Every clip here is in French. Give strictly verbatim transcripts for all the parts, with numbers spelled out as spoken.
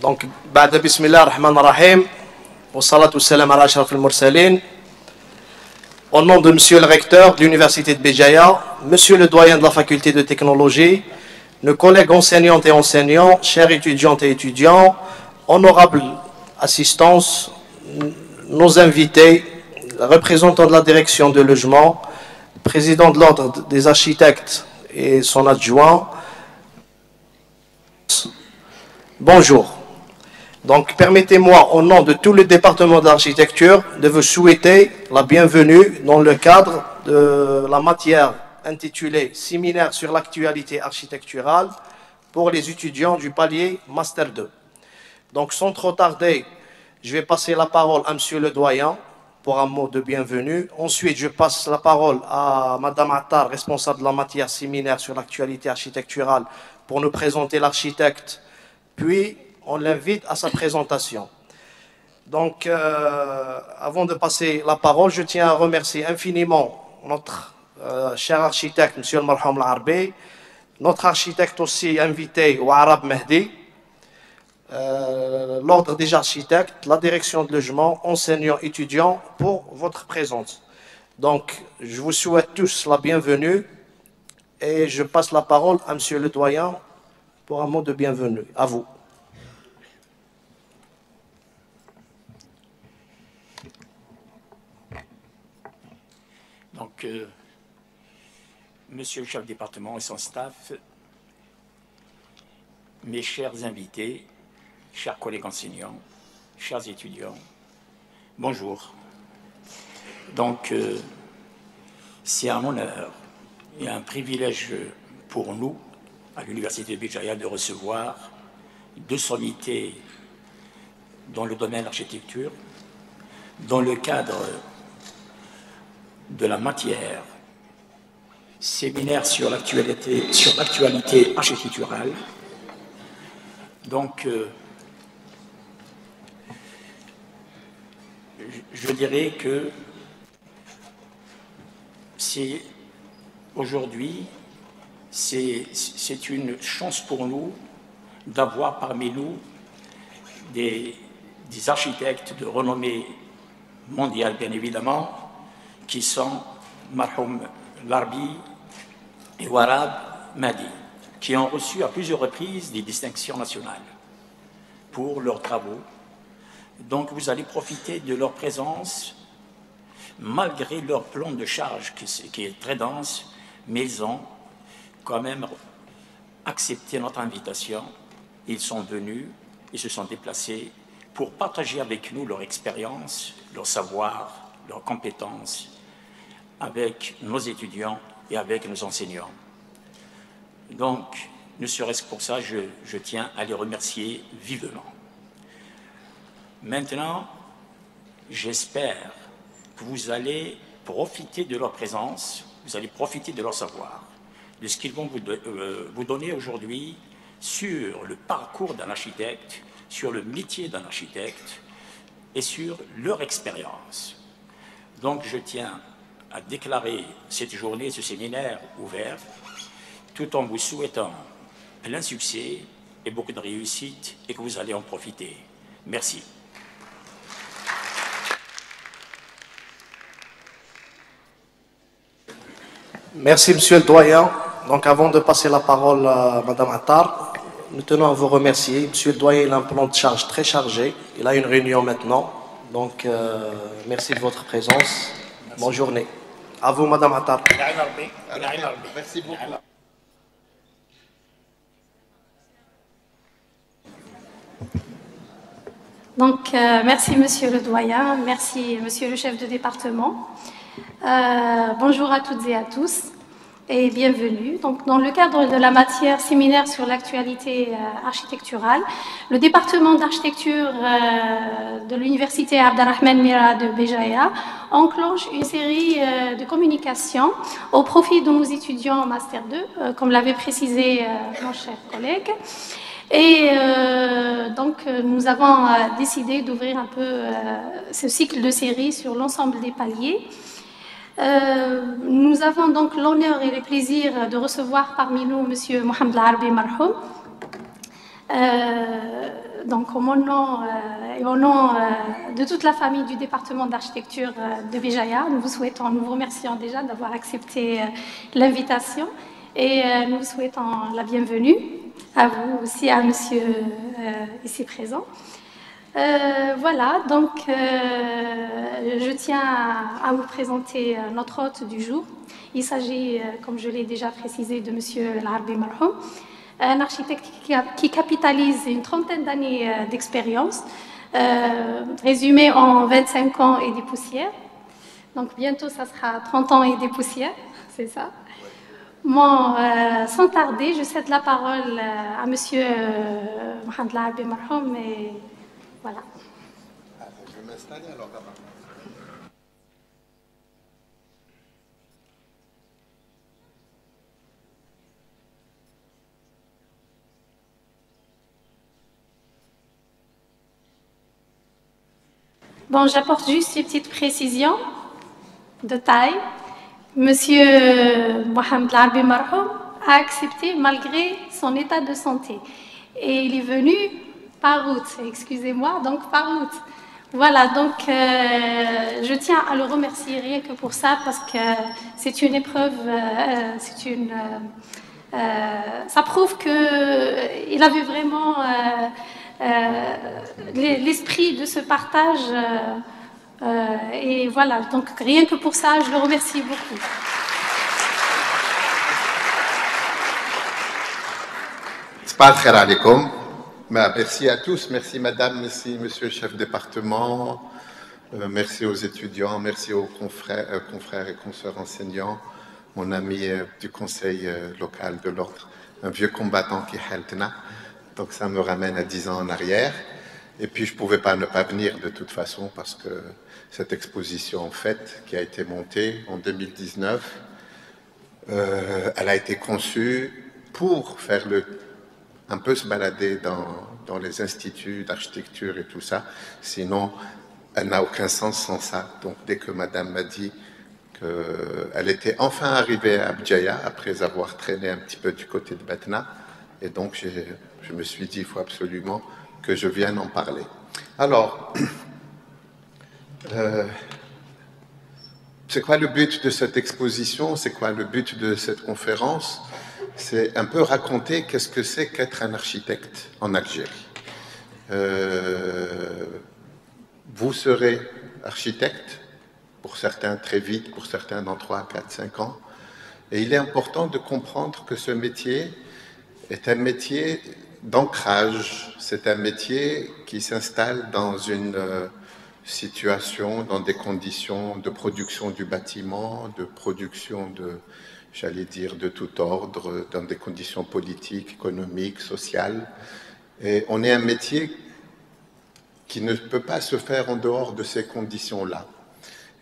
Donc, بعد Bismillah ar-Rahman ar-Rahim, wa salatu wa salam ala ashraf al-mursalin, au nom de Monsieur le recteur de l'Université de Béjaïa, Monsieur le doyen de la faculté de technologie, nos collègues enseignantes et enseignants, chers étudiantes et étudiants, honorables assistances, nos invités, représentants de la direction de logement, président de l'ordre des architectes et son adjoint, bonjour. Donc permettez-moi au nom de tout le département d'architecture de vous souhaiter la bienvenue dans le cadre de la matière intitulée « Séminaire sur l'actualité architecturale pour les étudiants du palier Master deux ». Donc sans trop tarder, je vais passer la parole à Monsieur le doyen pour un mot de bienvenue. Ensuite, je passe la parole à Madame Attar, responsable de la matière séminaire sur l'actualité architecturale, pour nous présenter l'architecte. Puis, on l'invite à sa présentation. Donc, euh, avant de passer la parole, je tiens à remercier infiniment notre euh, cher architecte, Monsieur Merhoum Larbi, notre architecte aussi invité, Ouarab Mehdi, Euh, l'ordre des architectes, la direction de logement, enseignants, étudiants, pour votre présence. Donc, je vous souhaite tous la bienvenue et je passe la parole à Monsieur le doyen pour un mot de bienvenue. À vous. Donc, euh, Monsieur le chef de département et son staff, mes chers invités, chers collègues enseignants, chers étudiants, bonjour. Donc, euh, c'est un honneur et un privilège pour nous, à l'Université de Béjaïa, de recevoir deux sommités dans le domaine de l'architecture, dans le cadre de la matière séminaire sur l'actualité sur l'actualité architecturale. Donc, euh, je dirais que c'est aujourd'hui, c'est une chance pour nous d'avoir parmi nous des, des architectes de renommée mondiale, bien évidemment, qui sont Merhoum Larbi et Ouarab Mehdi, qui ont reçu à plusieurs reprises des distinctions nationales pour leurs travaux. Donc vous allez profiter de leur présence, malgré leur plan de charge qui, qui est très dense, mais ils ont quand même accepté notre invitation. Ils sont venus, ils se sont déplacés pour partager avec nous leur expérience, leur savoir, leurs compétences avec nos étudiants et avec nos enseignants. Donc, ne serait-ce que pour ça, je, je tiens à les remercier vivement. Maintenant, j'espère que vous allez profiter de leur présence, vous allez profiter de leur savoir, de ce qu'ils vont vous, de, euh, vous donner aujourd'hui sur le parcours d'un architecte, sur le métier d'un architecte et sur leur expérience. Donc je tiens à déclarer cette journée, ce séminaire ouvert, tout en vous souhaitant plein succès et beaucoup de réussite et que vous allez en profiter. Merci. Merci, Monsieur le doyen. Donc, avant de passer la parole à Madame Attar, nous tenons à vous remercier. Monsieur le doyen, il a un plan de charge très chargé. Il a une réunion maintenant. Donc, euh, merci de votre présence. Merci. Bonne journée. À vous, Madame Attar. Merci beaucoup. Donc, euh, merci, Monsieur le doyen. Merci, Monsieur le chef de département. Euh, bonjour à toutes et à tous et bienvenue. Donc, dans le cadre de la matière séminaire sur l'actualité euh, architecturale, le département d'architecture euh, de l'université Abderrahmane Mira de Béjaïa enclenche une série euh, de communications au profit de nos étudiants en Master deux, euh, comme l'avait précisé euh, mon cher collègue. Et euh, donc, nous avons décidé d'ouvrir un peu euh, ce cycle de série sur l'ensemble des paliers. Euh, nous avons donc l'honneur et le plaisir de recevoir parmi nous Monsieur Mohamed Larbi Merhoum, euh, donc au nom euh, et au nom euh, de toute la famille du département d'architecture euh, de Béjaïa, nous vous souhaitons, nous vous remercions déjà d'avoir accepté euh, l'invitation et euh, nous vous souhaitons la bienvenue à vous aussi, à monsieur euh, ici présent. Euh, voilà, donc euh, je tiens à, à vous présenter notre hôte du jour. Il s'agit, euh, comme je l'ai déjà précisé, de monsieur Larbi Merhoum, un architecte qui, a, qui capitalise une trentaine d'années euh, d'expérience, euh, résumée en vingt-cinq ans et des poussières. Donc bientôt, ça sera trente ans et des poussières, c'est ça. Bon, euh, sans tarder, je cède la parole à monsieur euh, Mohamed Larbi Merhoum et... Voilà. Je vais m'installer alors d'abord. Bon, j'apporte juste une petite précision de taille. Monsieur Mohamed Larbi Merhoum a accepté malgré son état de santé. Et il est venu par route, excusez-moi, donc par route. Voilà, donc euh, je tiens à le remercier rien que pour ça, parce que c'est une épreuve, euh, c'est une, euh, ça prouve qu'il avait vraiment euh, euh, l'esprit de ce partage. Euh, euh, et voilà, donc rien que pour ça, je le remercie beaucoup. Assalamu alaikum. Merci à tous, merci madame, merci monsieur chef département, euh, merci aux étudiants, merci aux confrères, euh, confrères et consoeurs enseignants, mon ami euh, du conseil euh, local de l'ordre, un vieux combattant qui est Haltna, donc ça me ramène à dix ans en arrière. Et puis je ne pouvais pas ne pas venir de toute façon, parce que cette exposition en fait, qui a été montée en deux mille dix-neuf, euh, elle a été conçue pour faire le... un peu se balader dans, dans les instituts d'architecture et tout ça, sinon elle n'a aucun sens sans ça. Donc dès que madame m'a dit qu'elle était enfin arrivée à Béjaïa, après avoir traîné un petit peu du côté de Batna, et donc je me suis dit, il faut absolument que je vienne en parler. Alors, euh, c'est quoi le but de cette exposition? C'est quoi le but de cette conférence? C'est un peu raconter qu'est-ce que c'est qu'être un architecte en Algérie. Euh, vous serez architecte, pour certains très vite, pour certains dans trois, quatre, cinq ans. Et il est important de comprendre que ce métier est un métier d'ancrage. C'est un métier qui s'installe dans une situation, dans des conditions de production du bâtiment, de production de... j'allais dire, de tout ordre, dans des conditions politiques, économiques, sociales. Et on est un métier qui ne peut pas se faire en dehors de ces conditions-là.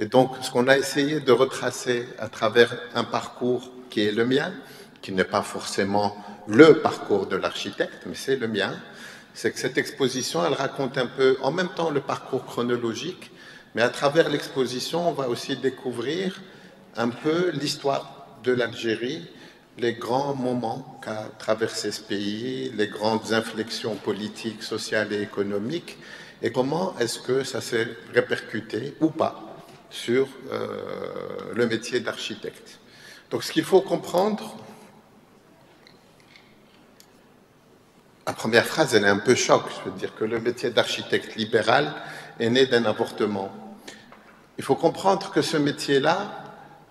Et donc, ce qu'on a essayé de retracer à travers un parcours qui est le mien, qui n'est pas forcément le parcours de l'architecte, mais c'est le mien, c'est que cette exposition, elle raconte un peu, en même temps, le parcours chronologique, mais à travers l'exposition, on va aussi découvrir un peu l'histoire de l'Algérie, les grands moments qu'a traversé ce pays, les grandes inflexions politiques, sociales et économiques, et comment est-ce que ça s'est répercuté ou pas sur euh, le métier d'architecte. Donc ce qu'il faut comprendre, la première phrase elle est un peu choc, je veux dire que le métier d'architecte libéral est né d'un avortement. Il faut comprendre que ce métier-là,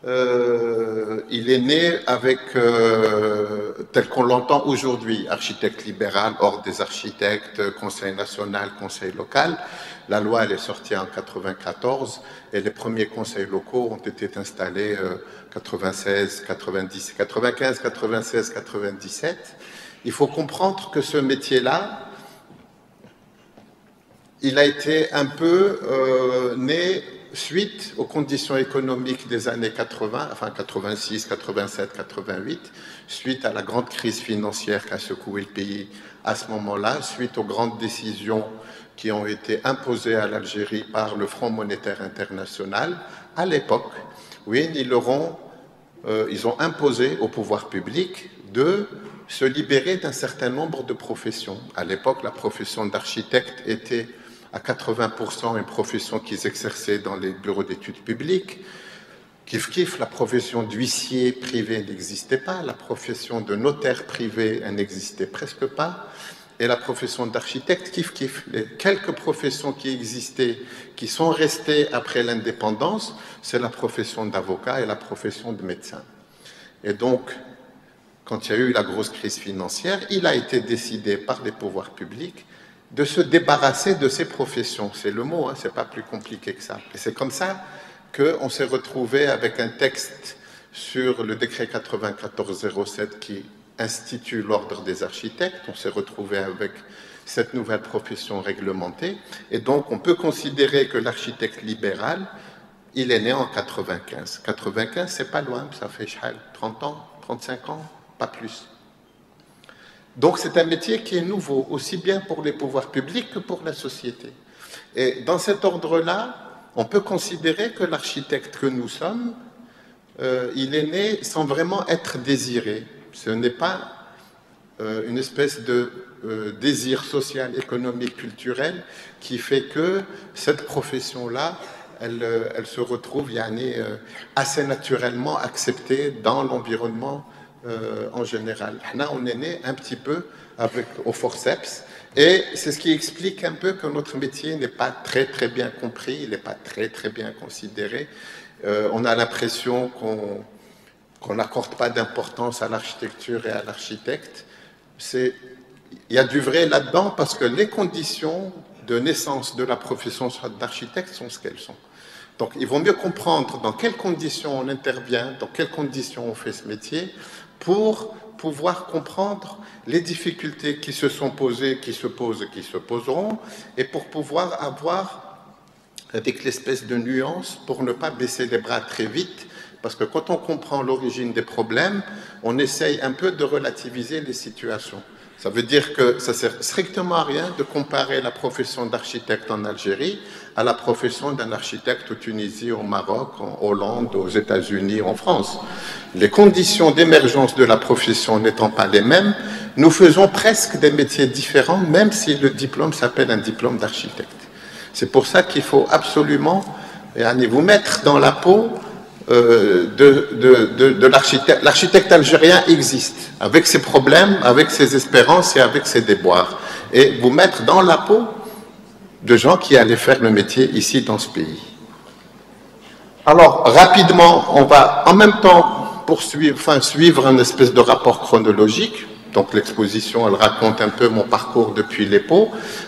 Euh, il est né avec, euh, tel qu'on l'entend aujourd'hui, architecte libéral, ordre des architectes, conseil national, conseil local. La loi, elle est sortie en mille neuf cent quatre-vingt-quatorze et les premiers conseils locaux ont été installés en euh, quatre-vingt-seize, quatre-vingt-dix, quatre-vingt-quinze, quatre-vingt-seize, quatre-vingt-dix-sept. Il faut comprendre que ce métier-là, il a été un peu euh, né suite aux conditions économiques des années quatre-vingts, enfin quatre-vingt-six, quatre-vingt-sept, quatre-vingt-huit, suite à la grande crise financière qui a secoué le pays à ce moment-là, suite aux grandes décisions qui ont été imposées à l'Algérie par le Front Monétaire International, à l'époque, oui, ils, leur ont, euh, ils ont imposé au pouvoir public de se libérer d'un certain nombre de professions. À l'époque, la profession d'architecte était à quatre-vingts pour cent une profession qu'ils exerçaient dans les bureaux d'études publiques. Kif kif, la profession d'huissier privé n'existait pas, la profession de notaire privé n'existait presque pas, et la profession d'architecte, kif kif. Les quelques professions qui existaient, qui sont restées après l'indépendance, c'est la profession d'avocat et la profession de médecin. Et donc, quand il y a eu la grosse crise financière, il a été décidé par les pouvoirs publics de se débarrasser de ces professions. C'est le mot, hein, c'est pas plus compliqué que ça. Et c'est comme ça qu'on s'est retrouvé avec un texte sur le décret quatre-vingt-quatorze zéro sept qui institue l'ordre des architectes. On s'est retrouvé avec cette nouvelle profession réglementée. Et donc, on peut considérer que l'architecte libéral, il est né en quatre-vingt-quinze. quatre-vingt-quinze, c'est pas loin, ça fait trente ans, trente-cinq ans, pas plus. Donc, c'est un métier qui est nouveau, aussi bien pour les pouvoirs publics que pour la société. Et dans cet ordre-là, on peut considérer que l'architecte que nous sommes, euh, il est né sans vraiment être désiré. Ce n'est pas euh, une espèce de euh, désir social, économique, culturel qui fait que cette profession-là, elle, euh, elle se retrouve yani, euh, assez naturellement acceptée dans l'environnement euh, en général. Là, on est né un petit peu avec, au forceps. Et c'est ce qui explique un peu que notre métier n'est pas très très bien compris, il n'est pas très très bien considéré. Euh, on a l'impression qu'on qu'on n'accorde pas d'importance à l'architecture et à l'architecte. Il y a du vrai là-dedans parce que les conditions de naissance de la profession d'architecte sont ce qu'elles sont. Donc il vaut mieux comprendre dans quelles conditions on intervient, dans quelles conditions on fait ce métier, pour pouvoir comprendre les difficultés qui se sont posées, qui se posent et qui se poseront, et pour pouvoir avoir avec l'espèce de nuance pour ne pas baisser les bras très vite, parce que quand on comprend l'origine des problèmes, on essaye un peu de relativiser les situations. Ça veut dire que ça ne sert strictement à rien de comparer la profession d'architecte en Algérie à la profession d'un architecte au Tunisie, au Maroc, en Hollande, aux États-Unis, en France. Les conditions d'émergence de la profession n'étant pas les mêmes, nous faisons presque des métiers différents, même si le diplôme s'appelle un diplôme d'architecte. C'est pour ça qu'il faut absolument vous mettre dans la peau Euh, de, de, de, de l'architecte. L'architecte algérien existe, avec ses problèmes, avec ses espérances et avec ses déboires. Et vous mettre dans la peau de gens qui allaient faire le métier ici, dans ce pays. Alors, rapidement, on va en même temps poursuivre, enfin, suivre un espèce de rapport chronologique. Donc, l'exposition, elle raconte un peu mon parcours depuis l'EPAU.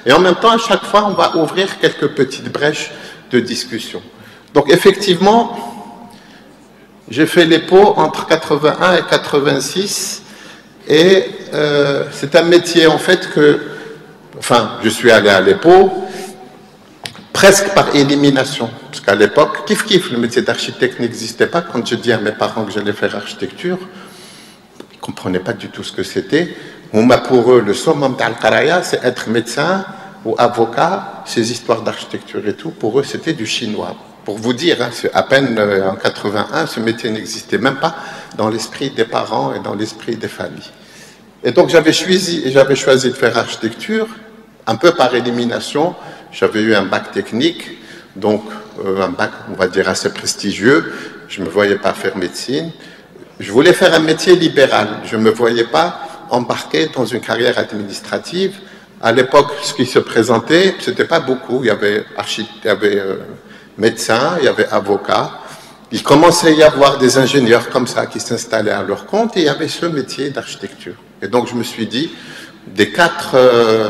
Et en même temps, à chaque fois, on va ouvrir quelques petites brèches de discussion. Donc, effectivement, j'ai fait l'EPAU entre quatre-vingt-un et quatre-vingt-six, et euh, c'est un métier en fait que, enfin, je suis allé à l'EPAU presque par élimination, parce qu'à l'époque, kiff kiff, le métier d'architecte n'existait pas. Quand je dis à mes parents que j'allais faire architecture, ils ne comprenaient pas du tout ce que c'était. Pour eux, le summum d'al-qaraya, c'est être médecin ou avocat, ces histoires d'architecture et tout, pour eux, c'était du chinois. Pour vous dire, hein, à peine euh, en quatre-vingt-un, ce métier n'existait même pas dans l'esprit des parents et dans l'esprit des familles. Et donc j'avais choisi, j'avais choisi de faire architecture, un peu par élimination. J'avais eu un bac technique, donc euh, un bac, on va dire, assez prestigieux. Je ne me voyais pas faire médecine. Je voulais faire un métier libéral. Je ne me voyais pas embarquer dans une carrière administrative. À l'époque, ce qui se présentait, ce n'était pas beaucoup. Il y avait architecte, il y avait... Euh, médecins, il y avait avocats, il commençait à y avoir des ingénieurs comme ça qui s'installaient à leur compte, et il y avait ce métier d'architecture. Et donc je me suis dit, des quatre euh,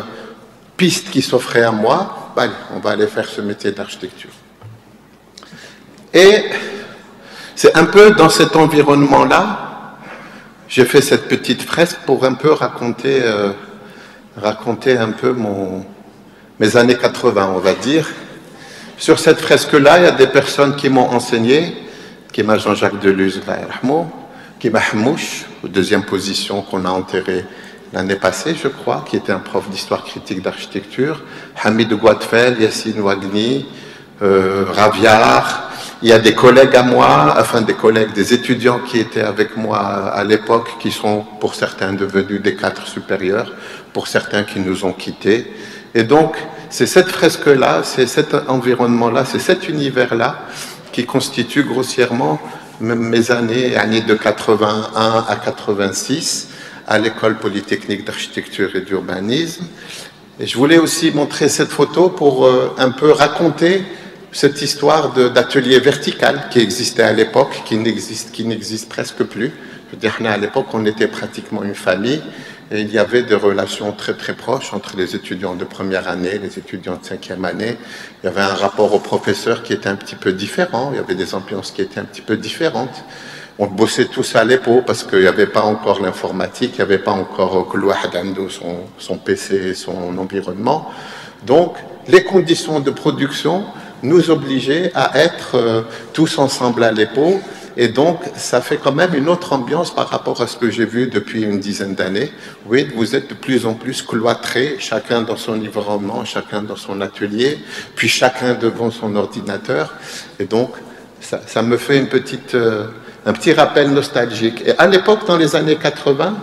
pistes qui s'offraient à moi, bah, allez, on va aller faire ce métier d'architecture. Et c'est un peu dans cet environnement-là, j'ai fait cette petite fresque pour un peu raconter, euh, raconter un peu mon, mes années quatre-vingt, on va dire. Sur cette fresque-là, il y a des personnes qui m'ont enseigné, qui m'a Jean-Jacques Deluz, qui m'a Hamouche, deuxième position qu'on a enterré l'année passée, je crois, qui était un prof d'histoire critique d'architecture, Hamidou Bouatfer, Yassine Wagni, euh, Raviar, Il y a des collègues à moi, enfin des collègues, des étudiants qui étaient avec moi à l'époque, qui sont pour certains devenus des cadres supérieurs, pour certains qui nous ont quittés. Et donc, c'est cette fresque-là, c'est cet environnement-là, c'est cet univers-là qui constitue grossièrement mes années, années de quatre-vingt-un à quatre-vingt-six, à l'école polytechnique d'architecture et d'urbanisme. Et je voulais aussi montrer cette photo pour euh, un peu raconter cette histoire d'atelier vertical qui existait à l'époque, qui n'existe qui n'existe presque plus. Je veux dire, à l'époque, on était pratiquement une famille et il y avait des relations très très proches entre les étudiants de première année, les étudiants de cinquième année. Il y avait un rapport aux professeurs qui était un petit peu différent, il y avait des ambiances qui étaient un petit peu différentes. On bossait tous à l'épaule parce qu'il n'y avait pas encore l'informatique, il n'y avait pas encore que l'ouahdan de son, son P C et son environnement. Donc, les conditions de production nous obligeaient à être euh, tous ensemble à l'épaule. Et donc, ça fait quand même une autre ambiance par rapport à ce que j'ai vu depuis une dizaine d'années. Oui, vous êtes de plus en plus cloîtrés, chacun dans son environnement, chacun dans son atelier, puis chacun devant son ordinateur. Et donc, ça, ça me fait une petite... Euh, un petit rappel nostalgique. Et à l'époque, dans les années quatre-vingt,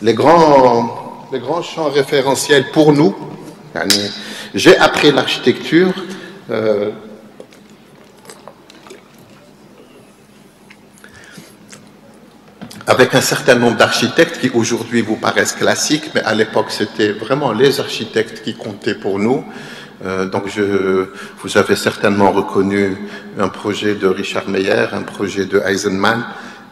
les grands, les grands champs référentiels pour nous, j'ai appris l'architecture euh, avec un certain nombre d'architectes qui aujourd'hui vous paraissent classiques, mais à l'époque, c'était vraiment les architectes qui comptaient pour nous. Euh, donc, je, vous avez certainement reconnu un projet de Richard Meier, un projet de Eisenman.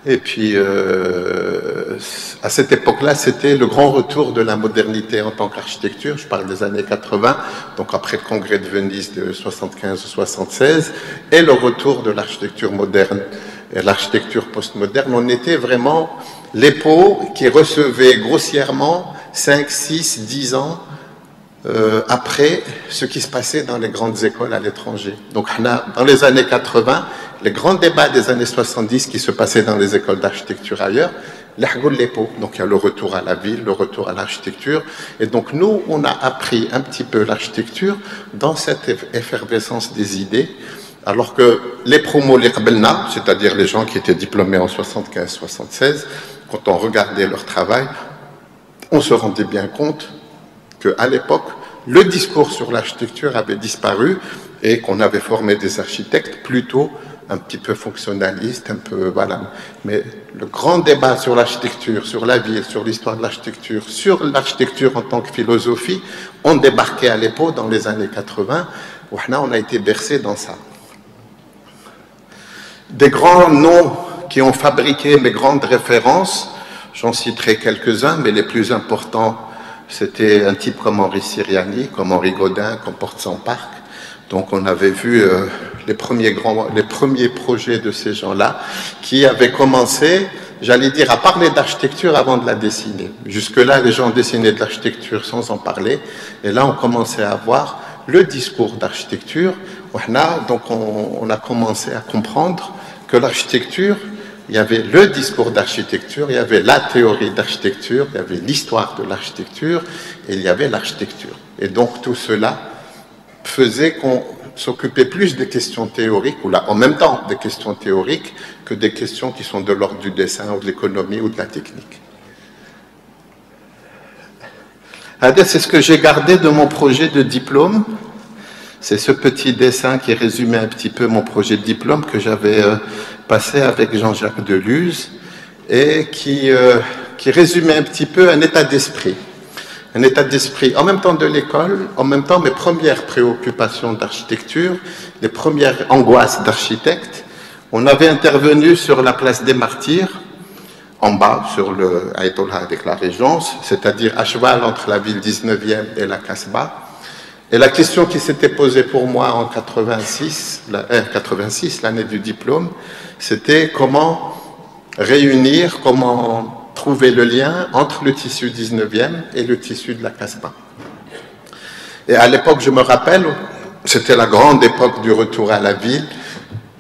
Et puis, euh, à cette époque-là, c'était le grand retour de la modernité en tant qu'architecture. Je parle des années quatre-vingt, donc après le congrès de Venise de soixante-quinze soixante-seize, et le retour de l'architecture moderne et l'architecture postmoderne. On était vraiment l'EPAU qui recevait grossièrement cinq, six, dix ans Euh, après ce qui se passait dans les grandes écoles à l'étranger. Donc dans les années quatre-vingt, les grands débats des années soixante-dix qui se passaient dans les écoles d'architecture ailleurs, donc il y a le retour à la ville, le retour à l'architecture. Et donc nous, on a appris un petit peu l'architecture dans cette effervescence des idées, alors que les promos, les qabelna, c'est-à-dire les gens qui étaient diplômés en soixante-quinze soixante-seize, quand on regardait leur travail, on se rendait bien compte qu'à l'époque, le discours sur l'architecture avait disparu et qu'on avait formé des architectes plutôt un petit peu fonctionnalistes, un peu, voilà. Mais le grand débat sur l'architecture, sur la ville, sur l'histoire de l'architecture, sur l'architecture en tant que philosophie, on débarquait à l'époque dans les années quatre-vingt, où on a été bercé dans ça. Des grands noms qui ont fabriqué mes grandes références, j'en citerai quelques-uns, mais les plus importants, c'était un type comme Henri Ciriani, comme Henri Godin, comme Porte-Saint-Park. Donc on avait vu euh, les, premiers grands, les premiers projets de ces gens-là qui avaient commencé, j'allais dire, à parler d'architecture avant de la dessiner. Jusque-là, les gens dessinaient de l'architecture sans en parler. Et là, on commençait à voir le discours d'architecture. Donc on, on a commencé à comprendre que l'architecture... Il y avait le discours d'architecture, il y avait la théorie d'architecture, il y avait l'histoire de l'architecture et il y avait l'architecture. Et donc tout cela faisait qu'on s'occupait plus des questions théoriques, ou là en même temps des questions théoriques, que des questions qui sont de l'ordre du dessin ou de l'économie ou de la technique. C'est ce que j'ai gardé de mon projet de diplôme. C'est ce petit dessin qui résumait un petit peu mon projet de diplôme que j'avais euh, passé avec Jean-Jacques Deluz et qui, euh, qui résumait un petit peu un état d'esprit. Un état d'esprit en même temps de l'école, en même temps mes premières préoccupations d'architecture, les premières angoisses d'architecte. On avait intervenu sur la place des Martyrs, en bas, sur le Ayatollah avec la Régence, c'est-à-dire à cheval entre la ville dix-neuvième et la Casbah. Et la question qui s'était posée pour moi en quatre-vingt-six, l'année du diplôme, c'était comment réunir, comment trouver le lien entre le tissu dix-neuvième et le tissu de la Casbah. Et à l'époque, je me rappelle, c'était la grande époque du retour à la ville,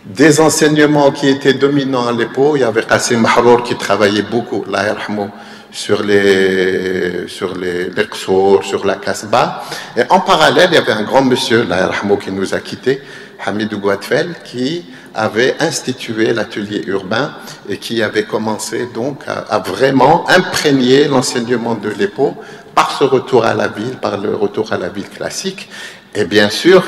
des enseignements qui étaient dominants à l'époque. Il y avait Assim Haroun qui travaillait beaucoup, l'Aïrhamou, sur les sur les, les Qsour, sur la Casbah. Et en parallèle, il y avait un grand monsieur, l'Aïrhamou, qui nous a quittés, Hamidou Guadfel, qui avait institué l'atelier urbain et qui avait commencé donc à, à vraiment imprégner l'enseignement de l'EPAU par ce retour à la ville, par le retour à la ville classique. Et bien sûr,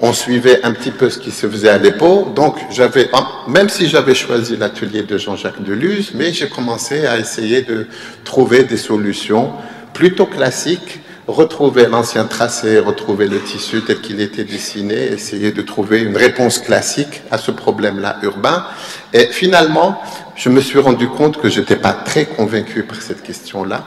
on suivait un petit peu ce qui se faisait à l'EPAU. Donc, j'avais, même si j'avais choisi l'atelier de Jean-Jacques Deluz, mais j'ai commencé à essayer de trouver des solutions plutôt classiques, retrouver l'ancien tracé, retrouver le tissu tel qu'il était dessiné, essayer de trouver une réponse classique à ce problème-là urbain. Et finalement, je me suis rendu compte que j'étais pas très convaincu par cette question-là,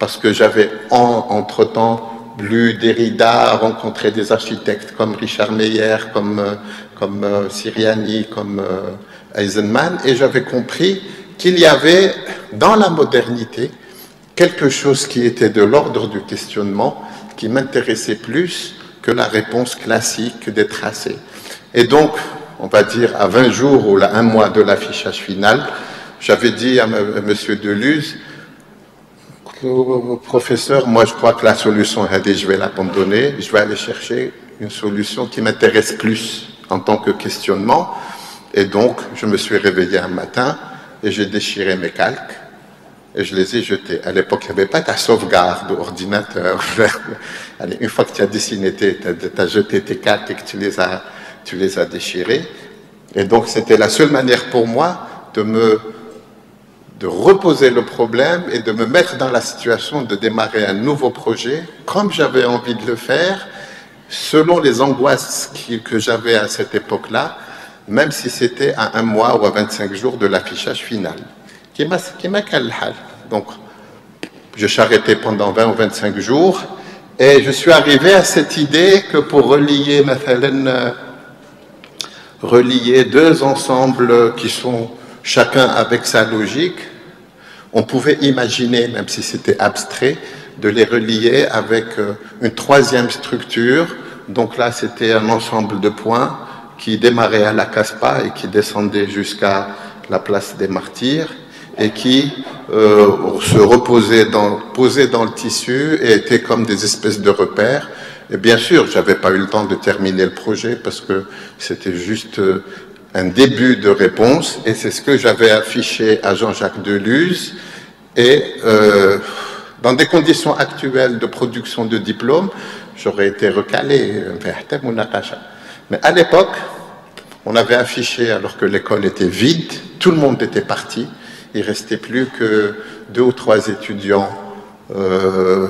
parce que j'avais en, entre-temps lu Derrida, rencontré des architectes comme Richard Meier, comme, comme euh, Ciriani, comme euh, Eisenman, et j'avais compris qu'il y avait dans la modernité quelque chose qui était de l'ordre du questionnement, qui m'intéressait plus que la réponse classique des tracés. Et donc, on va dire à vingt jours ou à un mois de l'affichage final, j'avais dit à M. Deluz, professeur, moi je crois que la solution, je vais l'abandonner, je vais aller chercher une solution qui m'intéresse plus en tant que questionnement. Et donc, je me suis réveillé un matin et j'ai déchiré mes calques. Et je les ai jetés. À l'époque, il n'y avait pas ta sauvegarde d'ordinateur. Allez, une fois que tu as dessiné, tu as, as jeté tes cartes et que tu les as, tu les as déchirées. Et donc, c'était la seule manière pour moi de me de reposer le problème et de me mettre dans la situation de démarrer un nouveau projet, comme j'avais envie de le faire, selon les angoisses qui, que j'avais à cette époque-là, même si c'était à un mois ou à vingt-cinq jours de l'affichage final. Qui m'a calé. Donc, je charrettais pendant vingt ou vingt-cinq jours et je suis arrivé à cette idée que pour relier, relier deux ensembles qui sont chacun avec sa logique, on pouvait imaginer, même si c'était abstrait, de les relier avec une troisième structure. Donc là, c'était un ensemble de points qui démarrait à la Casbah et qui descendait jusqu'à la place des Martyrs, et qui euh, se reposaient dans, posaient dans le tissu et étaient comme des espèces de repères. Et bien sûr, je n'avais pas eu le temps de terminer le projet parce que c'était juste un début de réponse, et c'est ce que j'avais affiché à Jean-Jacques Deluz. Et euh, dans des conditions actuelles de production de diplômes, j'aurais été recalé. Mais à l'époque, on avait affiché alors que l'école était vide, tout le monde était parti. Il ne restait plus que deux ou trois étudiants, euh,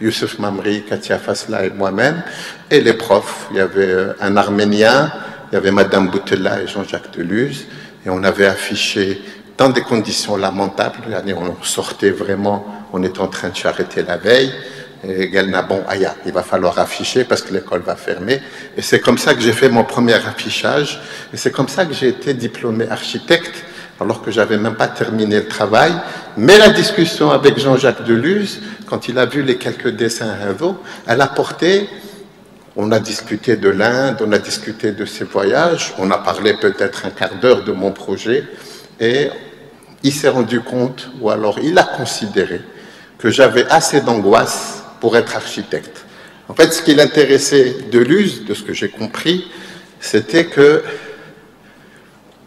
Youssef Mamri, Katia Fasla et moi-même, et les profs. Il y avait un Arménien, il y avait Madame Boutella et Jean-Jacques Deluz, et on avait affiché dans des conditions lamentables. On sortait vraiment, on était en train de charreter la veille, et Galnabon, aya, il va falloir afficher parce que l'école va fermer. Et c'est comme ça que j'ai fait mon premier affichage, et c'est comme ça que j'ai été diplômé architecte, alors que j'avais même pas terminé le travail. Mais la discussion avec Jean-Jacques Deluz, quand il a vu les quelques dessins à Invo, elle a porté, on a discuté de l'Inde, on a discuté de ses voyages, on a parlé peut-être un quart d'heure de mon projet, et il s'est rendu compte, ou alors il a considéré, que j'avais assez d'angoisse pour être architecte. En fait, ce qui l'intéressait Deluz, de ce que j'ai compris, c'était que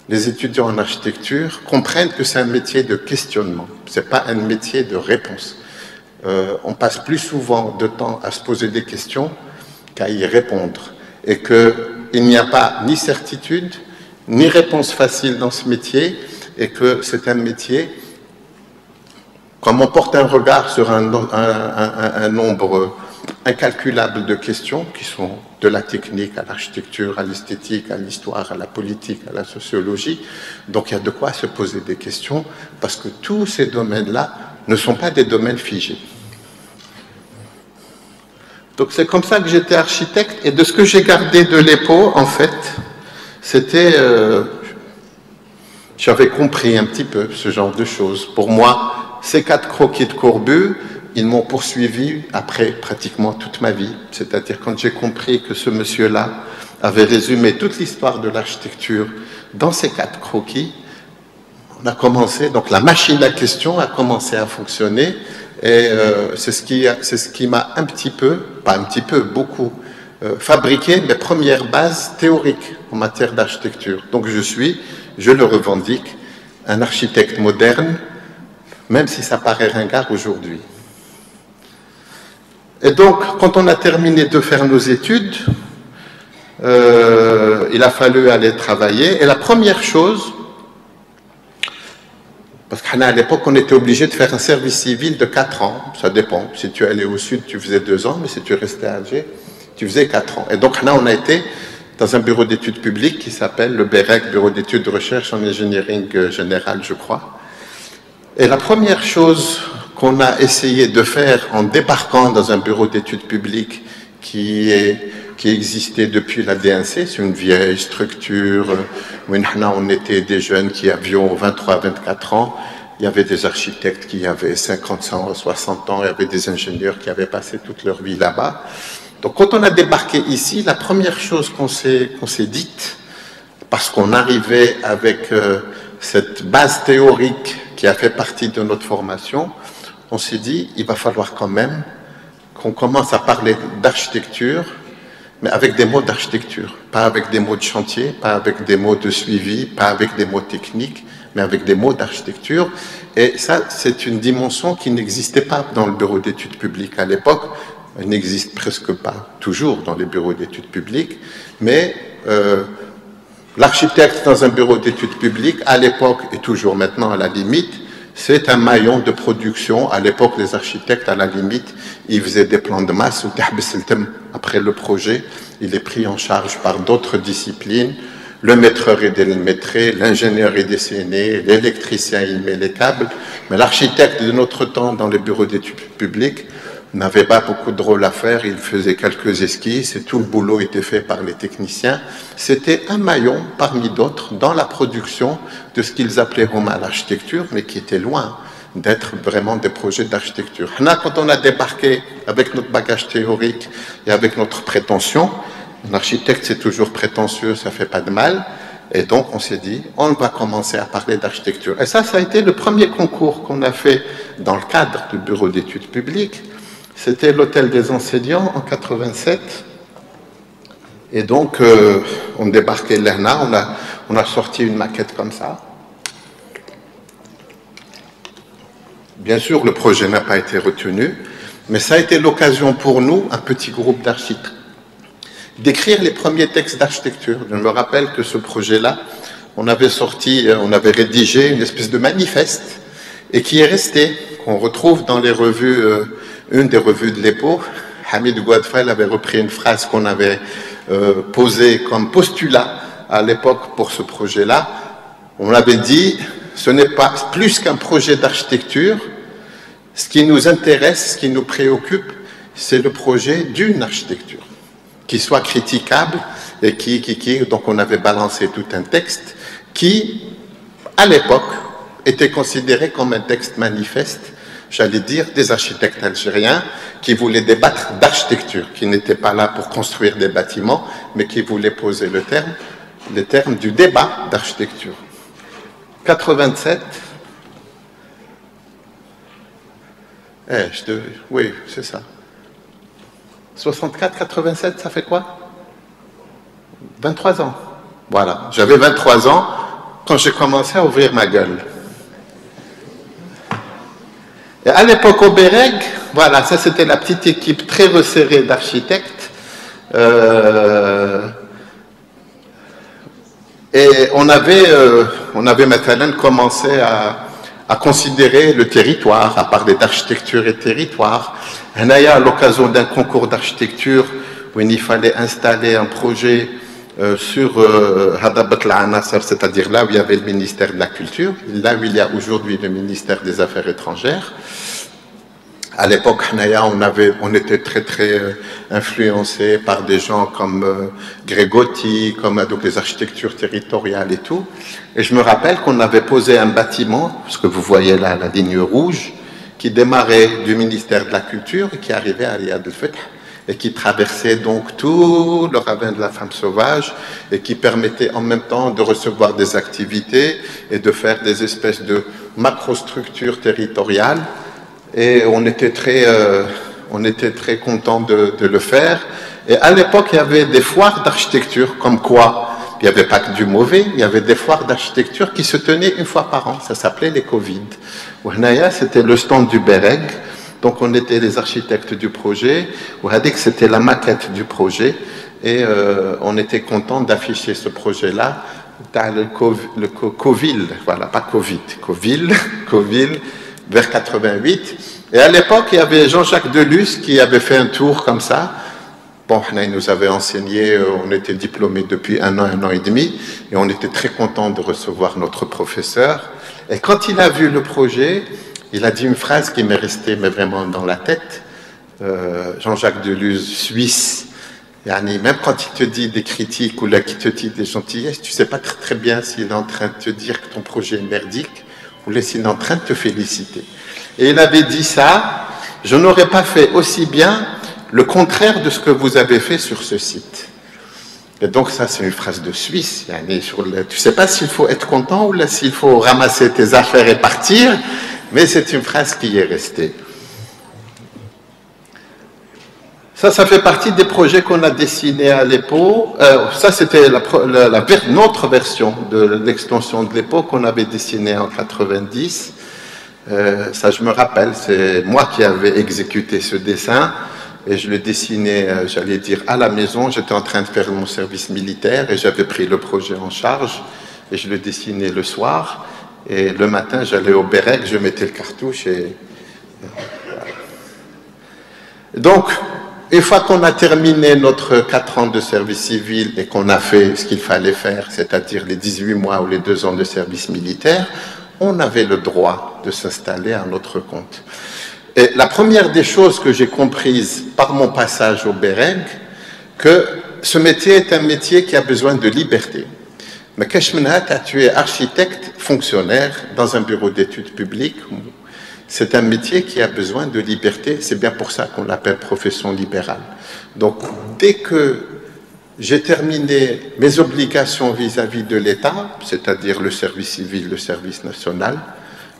les étudiants en architecture comprennent que c'est un métier de questionnement, c'est pas un métier de réponse. Euh, on passe plus souvent de temps à se poser des questions qu'à y répondre, et qu'il n'y a pas ni certitude, ni réponse facile dans ce métier, et que c'est un métier, comme on porte un regard sur un, un, un, un nombre incalculable de questions qui sont de la technique à l'architecture, à l'esthétique, à l'histoire, à la politique, à la sociologie. Donc il y a de quoi se poser des questions, parce que tous ces domaines-là ne sont pas des domaines figés. Donc c'est comme ça que j'étais architecte, et de ce que j'ai gardé de l'EPAU, en fait, c'était... Euh, j'avais compris un petit peu ce genre de choses. Pour moi, ces quatre croquis de Corbu, ils m'ont poursuivi après pratiquement toute ma vie. C'est-à-dire quand j'ai compris que ce monsieur-là avait résumé toute l'histoire de l'architecture dans ces quatre croquis, on a commencé, donc la machine à questions a commencé à fonctionner, et euh, c'est ce qui, c'est ce qui m'a un petit peu, pas un petit peu, beaucoup euh, fabriqué les premières bases théoriques en matière d'architecture. Donc je suis, je le revendique, un architecte moderne, même si ça paraît ringard aujourd'hui. Et donc, quand on a terminé de faire nos études, euh, il a fallu aller travailler. Et la première chose, parce qu'à l'époque, on était obligé de faire un service civil de quatre ans. Ça dépend. Si tu allais au sud, tu faisais deux ans, mais si tu restais à Alger, tu faisais quatre ans. Et donc là, on a été dans un bureau d'études publiques qui s'appelle le BEREC, Bureau d'études de recherche en engineering générale, je crois. Et la première chose qu'on a essayé de faire en débarquant dans un bureau d'études publiques qui, est, qui existait depuis la D N C, c'est une vieille structure, où on était des jeunes qui avions vingt-trois à vingt-quatre ans, il y avait des architectes qui avaient cinquante, soixante ans, il y avait des ingénieurs qui avaient passé toute leur vie là-bas. Donc quand on a débarqué ici, la première chose qu'on s'est qu'on s'est dite, parce qu'on arrivait avec euh, cette base théorique qui a fait partie de notre formation, on s'est dit, il va falloir quand même qu'on commence à parler d'architecture, mais avec des mots d'architecture, pas avec des mots de chantier, pas avec des mots de suivi, pas avec des mots techniques, mais avec des mots d'architecture. Et ça, c'est une dimension qui n'existait pas dans le bureau d'études publiques à l'époque, elle n'existe presque pas toujours dans les bureaux d'études publiques, mais euh, l'architecte dans un bureau d'études publiques, à l'époque et toujours maintenant à la limite, c'est un maillon de production. À l'époque, les architectes, à la limite, ils faisaient des plans de masse ou après le projet, il est pris en charge par d'autres disciplines. Le maîtreur est maîtré, l'ingénieur est dessiné, l'électricien il met les câbles. Mais l'architecte de notre temps dans les bureaux d'études publiques n'avait pas beaucoup de rôle à faire, il faisait quelques esquisses et tout le boulot était fait par les techniciens. C'était un maillon parmi d'autres dans la production de ce qu'ils appelaient Roma l'architecture, mais qui était loin d'être vraiment des projets d'architecture. Quand on a débarqué avec notre bagage théorique et avec notre prétention, un architecte c'est toujours prétentieux, ça fait pas de mal, et donc on s'est dit, on va commencer à parler d'architecture. Et ça, ça a été le premier concours qu'on a fait dans le cadre du bureau d'études publiques. C'était l'hôtel des enseignants en quatre-vingt-sept. Et donc, euh, on débarquait l'E N A, on a, on a sorti une maquette comme ça. Bien sûr, le projet n'a pas été retenu, mais ça a été l'occasion pour nous, un petit groupe d'architectes, d'écrire les premiers textes d'architecture. Je me rappelle que ce projet-là, on avait sorti, on avait rédigé une espèce de manifeste, et qui est resté, qu'on retrouve dans les revues... Euh, une des revues de l'EPAU, Hamid Guadfel avait repris une phrase qu'on avait euh, posée comme postulat à l'époque pour ce projet-là. On avait dit, ce n'est pas plus qu'un projet d'architecture, ce qui nous intéresse, ce qui nous préoccupe, c'est le projet d'une architecture, qui soit critiquable, et qui, qui, qui, donc on avait balancé tout un texte, qui, à l'époque, était considéré comme un texte manifeste, j'allais dire, des architectes algériens qui voulaient débattre d'architecture, qui n'étaient pas là pour construire des bâtiments, mais qui voulaient poser le terme, les termes du débat d'architecture. quatre-vingt-sept, eh, je te... oui, c'est ça. soixante-quatre, quatre-vingt-sept, ça fait quoi? vingt-trois ans. Voilà, j'avais vingt-trois ans quand j'ai commencé à ouvrir ma gueule. Et à l'époque au BEREC, voilà, ça c'était la petite équipe très resserrée d'architectes. Euh, et on avait, euh, on avait maintenant commencé à, à considérer le territoire, à parler d'architecture et territoire. Hanaya, à l'occasion d'un concours d'architecture où il fallait installer un projet euh, sur euh, Hadabat al-Anasr, c'est-à-dire là où il y avait le ministère de la Culture, là où il y a aujourd'hui le ministère des Affaires étrangères. À l'époque, on, avait, on était très très influencé par des gens comme euh, Gregotti, comme donc les architectures territoriales et tout. Et je me rappelle qu'on avait posé un bâtiment, ce que vous voyez là, la ligne rouge, qui démarrait du ministère de la Culture et qui arrivait à Riyad al-Fath et qui traversait donc tout le ravin de la femme sauvage et qui permettait en même temps de recevoir des activités et de faire des espèces de macrostructures territoriales. Et on était très, euh, on était très content de, de le faire. Et à l'époque, il y avait des foires d'architecture, comme quoi il n'y avait pas que du mauvais, il y avait des foires d'architecture qui se tenaient une fois par an. Ça s'appelait les Covid. Ouhnaya, c'était le stand du BEREC. Donc, on était les architectes du projet. Ouhadik, c'était la maquette du projet. Et euh, on était content d'afficher ce projet-là. Le, cov, le co, Covid, voilà, pas Covid, Covid, Covid, vers quatre-vingt-huit. Et à l'époque, il y avait Jean-Jacques Deluz qui avait fait un tour comme ça. Bon, il nous avait enseigné, on était diplômés depuis un an, un an et demi, et on était très contents de recevoir notre professeur. Et quand il a vu le projet, il a dit une phrase qui m'est restée mais vraiment dans la tête. Euh, Jean-Jacques Deluz, Suisse, même quand il te dit des critiques ou là qu'il te dit des gentillesses, tu ne sais pas très, très bien s'il est en train de te dire que ton projet est merdique ou s'il est en train de te féliciter. Et il avait dit ça, je n'aurais pas fait aussi bien le contraire de ce que vous avez fait sur ce site. Et donc ça, c'est une phrase de Suisse. Yani, sur le, tu ne sais pas s'il faut être content ou là s'il faut ramasser tes affaires et partir, mais c'est une phrase qui est restée. Ça, ça fait partie des projets qu'on a dessinés à l'EPAU. Euh, ça, c'était la, la, la, notre version de l'extension de l'EPAU qu'on avait dessinée en quatre-vingt-dix. Euh, ça, je me rappelle, c'est moi qui avais exécuté ce dessin. Et je le dessinais, j'allais dire, à la maison. J'étais en train de faire mon service militaire et j'avais pris le projet en charge. Et je le dessinais le soir. Et le matin, j'allais au BEREC, je mettais le cartouche. Et... Donc, une fois qu'on a terminé notre quatre ans de service civil et qu'on a fait ce qu'il fallait faire, c'est-à-dire les dix-huit mois ou les deux ans de service militaire, on avait le droit de s'installer à notre compte. Et la première des choses que j'ai comprises par mon passage au BEREC, que ce métier est un métier qui a besoin de liberté. Mais Keshmenhat a tué architecte, fonctionnaire, dans un bureau d'études publiques. C'est un métier qui a besoin de liberté. C'est bien pour ça qu'on l'appelle profession libérale. Donc, dès que j'ai terminé mes obligations vis-à-vis de l'État, c'est-à-dire le service civil, le service national,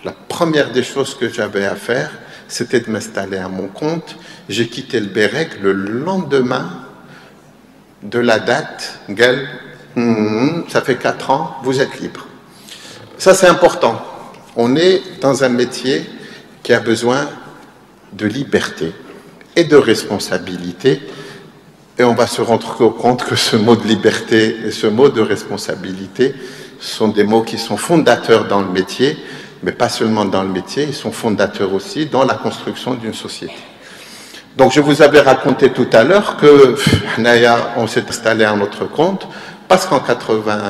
la première des choses que j'avais à faire, c'était de m'installer à mon compte. J'ai quitté le BEREC le lendemain de la date. Ça fait quatre ans, vous êtes libre. Ça, c'est important. On est dans un métier qui a besoin de liberté et de responsabilité. Et on va se rendre compte que ce mot de liberté et ce mot de responsabilité sont des mots qui sont fondateurs dans le métier. Mais pas seulement dans le métier, ils sont fondateurs aussi dans la construction d'une société. Donc je vous avais raconté tout à l'heure que Naya, on s'est installé à notre compte parce qu'en quatre-vingt,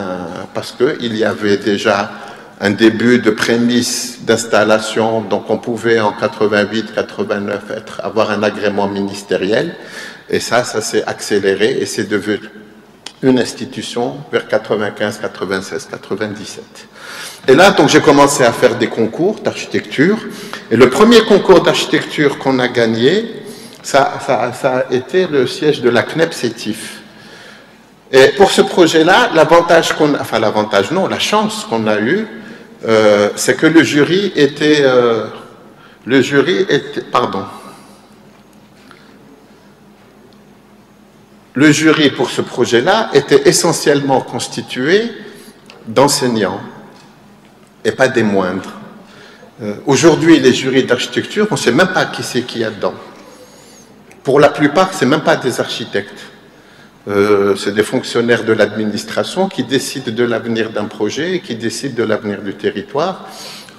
parce qu'il y avait déjà un début de prémisse d'installation, donc on pouvait en quatre-vingt-huit quatre-vingt-neuf être, avoir un agrément ministériel, et ça, ça s'est accéléré et c'est devenu une institution vers quatre-vingt-quinze quatre-vingt-seize quatre-vingt-dix-sept. Et là, donc, j'ai commencé à faire des concours d'architecture. Et le premier concours d'architecture qu'on a gagné, ça, ça, ça a été le siège de la C N E P Sétif. Et pour ce projet-là, l'avantage qu'on a, enfin l'avantage non, la chance qu'on a eue, euh, c'est que le jury était, euh, le jury était, pardon, le jury pour ce projet-là était essentiellement constitué d'enseignants. Et pas des moindres. Euh, Aujourd'hui, les jurys d'architecture, on ne sait même pas qui c'est qu'il y a dedans. Pour la plupart, ce n'est même pas des architectes. Euh, c'est des fonctionnaires de l'administration qui décident de l'avenir d'un projet et qui décident de l'avenir du territoire,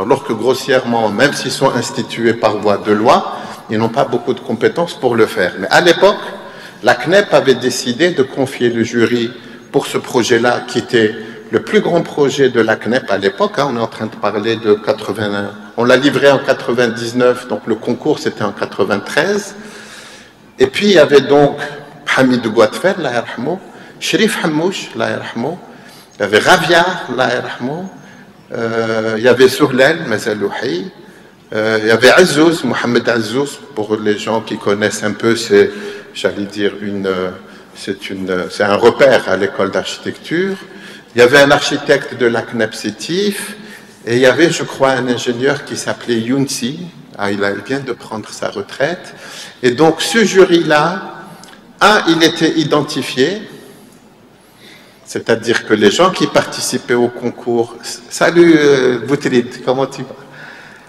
alors que grossièrement, même s'ils sont institués par voie de loi, ils n'ont pas beaucoup de compétences pour le faire. Mais à l'époque, la C N E P avait décidé de confier le jury pour ce projet-là qui était... le plus grand projet de la C N E P à l'époque, hein, on est en train de parler de quatre-vingt-un, on l'a livré en quatre-vingt-dix-neuf, donc le concours c'était en quatre-vingt-treize. Et puis il y avait donc Hamidou Bouatfer, Cherif Hamouche, il y avait Raviar, euh, il y avait Souhlel, Mazalouhi, euh, il y avait Azouz, Mohamed Azouz, pour les gens qui connaissent un peu, c'est, j'allais dire, une, c'est une, c'est un repère à l'école d'architecture. Il y avait un architecte de la C N E P Sétif et il y avait, je crois, un ingénieur qui s'appelait Younsi. Ah, il vient de prendre sa retraite. Et donc, ce jury-là Un, il était identifié, c'est-à-dire que les gens qui participaient au concours... Salut euh, Boutrid, comment tu vas?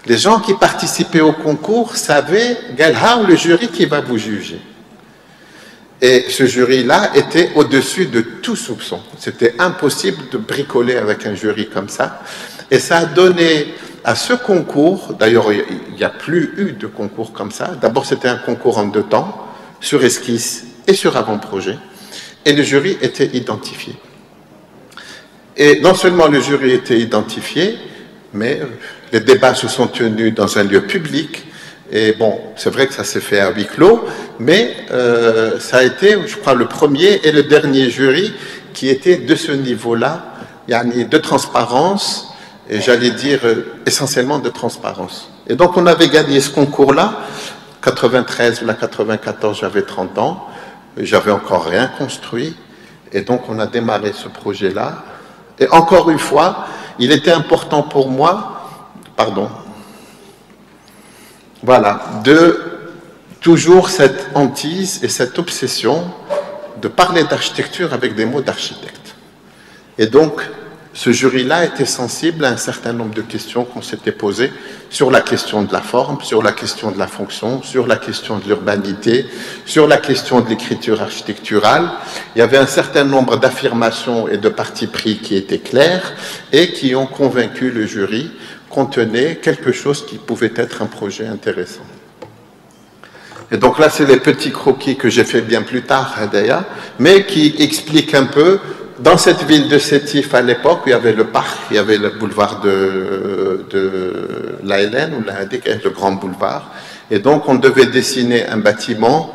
Les gens qui participaient au concours savaient, Galha, ou le jury qui va vous juger. Et ce jury-là était au-dessus de tout soupçon. C'était impossible de bricoler avec un jury comme ça. Et ça a donné à ce concours, d'ailleurs il n'y a plus eu de concours comme ça, d'abord c'était un concours en deux temps, sur esquisse et sur avant-projet, et le jury était identifié. Et non seulement le jury était identifié, mais les débats se sont tenus dans un lieu public, et bon, c'est vrai que ça s'est fait à huis clos, mais euh, ça a été, je crois, le premier et le dernier jury qui était de ce niveau-là, de transparence, et j'allais dire essentiellement de transparence. Et donc on avait gagné ce concours-là, quatre-vingt-treize ou la quatre-vingt-quatorze, j'avais trente ans, j'avais encore rien construit, et donc on a démarré ce projet-là. Et encore une fois, il était important pour moi, pardon, voilà, de toujours cette hantise et cette obsession de parler d'architecture avec des mots d'architecte. Et donc, ce jury-là était sensible à un certain nombre de questions qu'on s'était posées sur la question de la forme, sur la question de la fonction, sur la question de l'urbanité, sur la question de l'écriture architecturale. Il y avait un certain nombre d'affirmations et de partis pris qui étaient clairs et qui ont convaincu le jury qu'on tenait quelque chose qui pouvait être un projet intéressant. Et donc là, c'est les petits croquis que j'ai fait bien plus tard, d'ailleurs, mais qui expliquent un peu. Dans cette ville de Sétif, à l'époque, il y avait le parc, il y avait le boulevard de, de la Hélène, ou la, le grand boulevard. Et donc, on devait dessiner un bâtiment.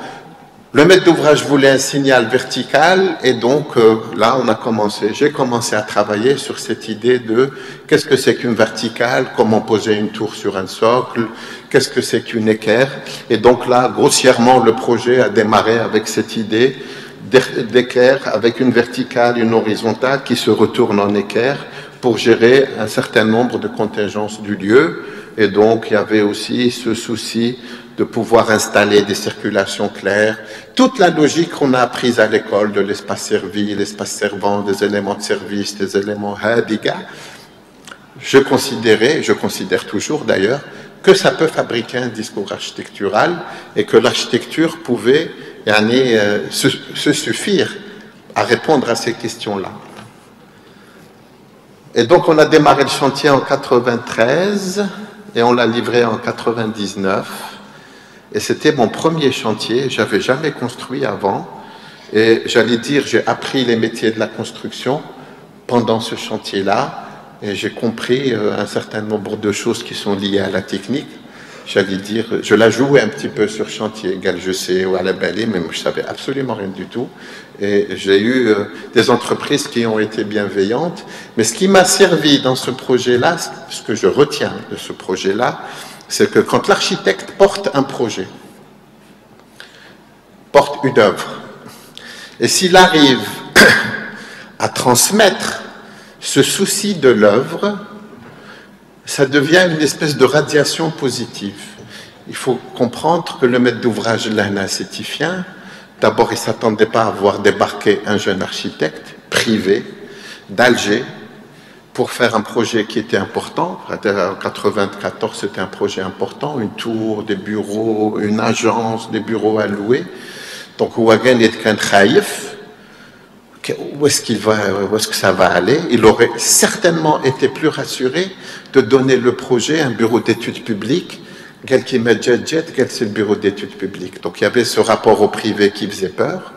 Le maître d'ouvrage voulait un signal vertical, et donc, euh, là, on a commencé. J'ai commencé à travailler sur cette idée de qu'est-ce que c'est qu'une verticale, comment poser une tour sur un socle, qu'est-ce que c'est qu'une équerre. Et donc là, grossièrement, le projet a démarré avec cette idée d'équerre avec une verticale, une horizontale qui se retourne en équerre pour gérer un certain nombre de contingences du lieu. Et donc, il y avait aussi ce souci de pouvoir installer des circulations claires. Toute la logique qu'on a apprise à l'école de l'espace servi, l'espace servant, des éléments de service, des éléments hadiga, je considérais, je considère toujours d'ailleurs, que ça peut fabriquer un discours architectural et que l'architecture pouvait yani, euh, se, se suffire à répondre à ces questions-là. Et donc on a démarré le chantier en quatre-vingt-treize et on l'a livré en quatre-vingt-dix-neuf. Et c'était mon premier chantier, j'avais jamais construit avant. Et j'allais dire, j'ai appris les métiers de la construction pendant ce chantier-là. Et j'ai compris euh, un certain nombre de choses qui sont liées à la technique. J'allais dire, je la jouais un petit peu sur chantier égal, je sais, ou à la balai, mais moi, je ne savais absolument rien du tout. Et j'ai eu euh, des entreprises qui ont été bienveillantes. Mais ce qui m'a servi dans ce projet-là, ce que je retiens de ce projet-là, c'est que quand l'architecte porte un projet, porte une œuvre, et s'il arrive à transmettre ce souci de l'œuvre, ça devient une espèce de radiation positive. Il faut comprendre que le maître d'ouvrage Lahna Sétifien, d'abord, il ne s'attendait pas à voir débarquer un jeune architecte privé d'Alger pour faire un projet qui était important. En mille neuf cent quatre-vingt-quatorze, c'était un projet important, une tour, des bureaux, une agence, des bureaux à louer. Donc, Ouagan est qu'un khaïf. Où est-ce qu'il va, où est-ce que ça va aller? Il aurait certainement été plus rassuré de donner le projet à un bureau d'études publiques, quel qui met jet jet, quel c'est le bureau d'études publiques. Donc il y avait ce rapport au privé qui faisait peur.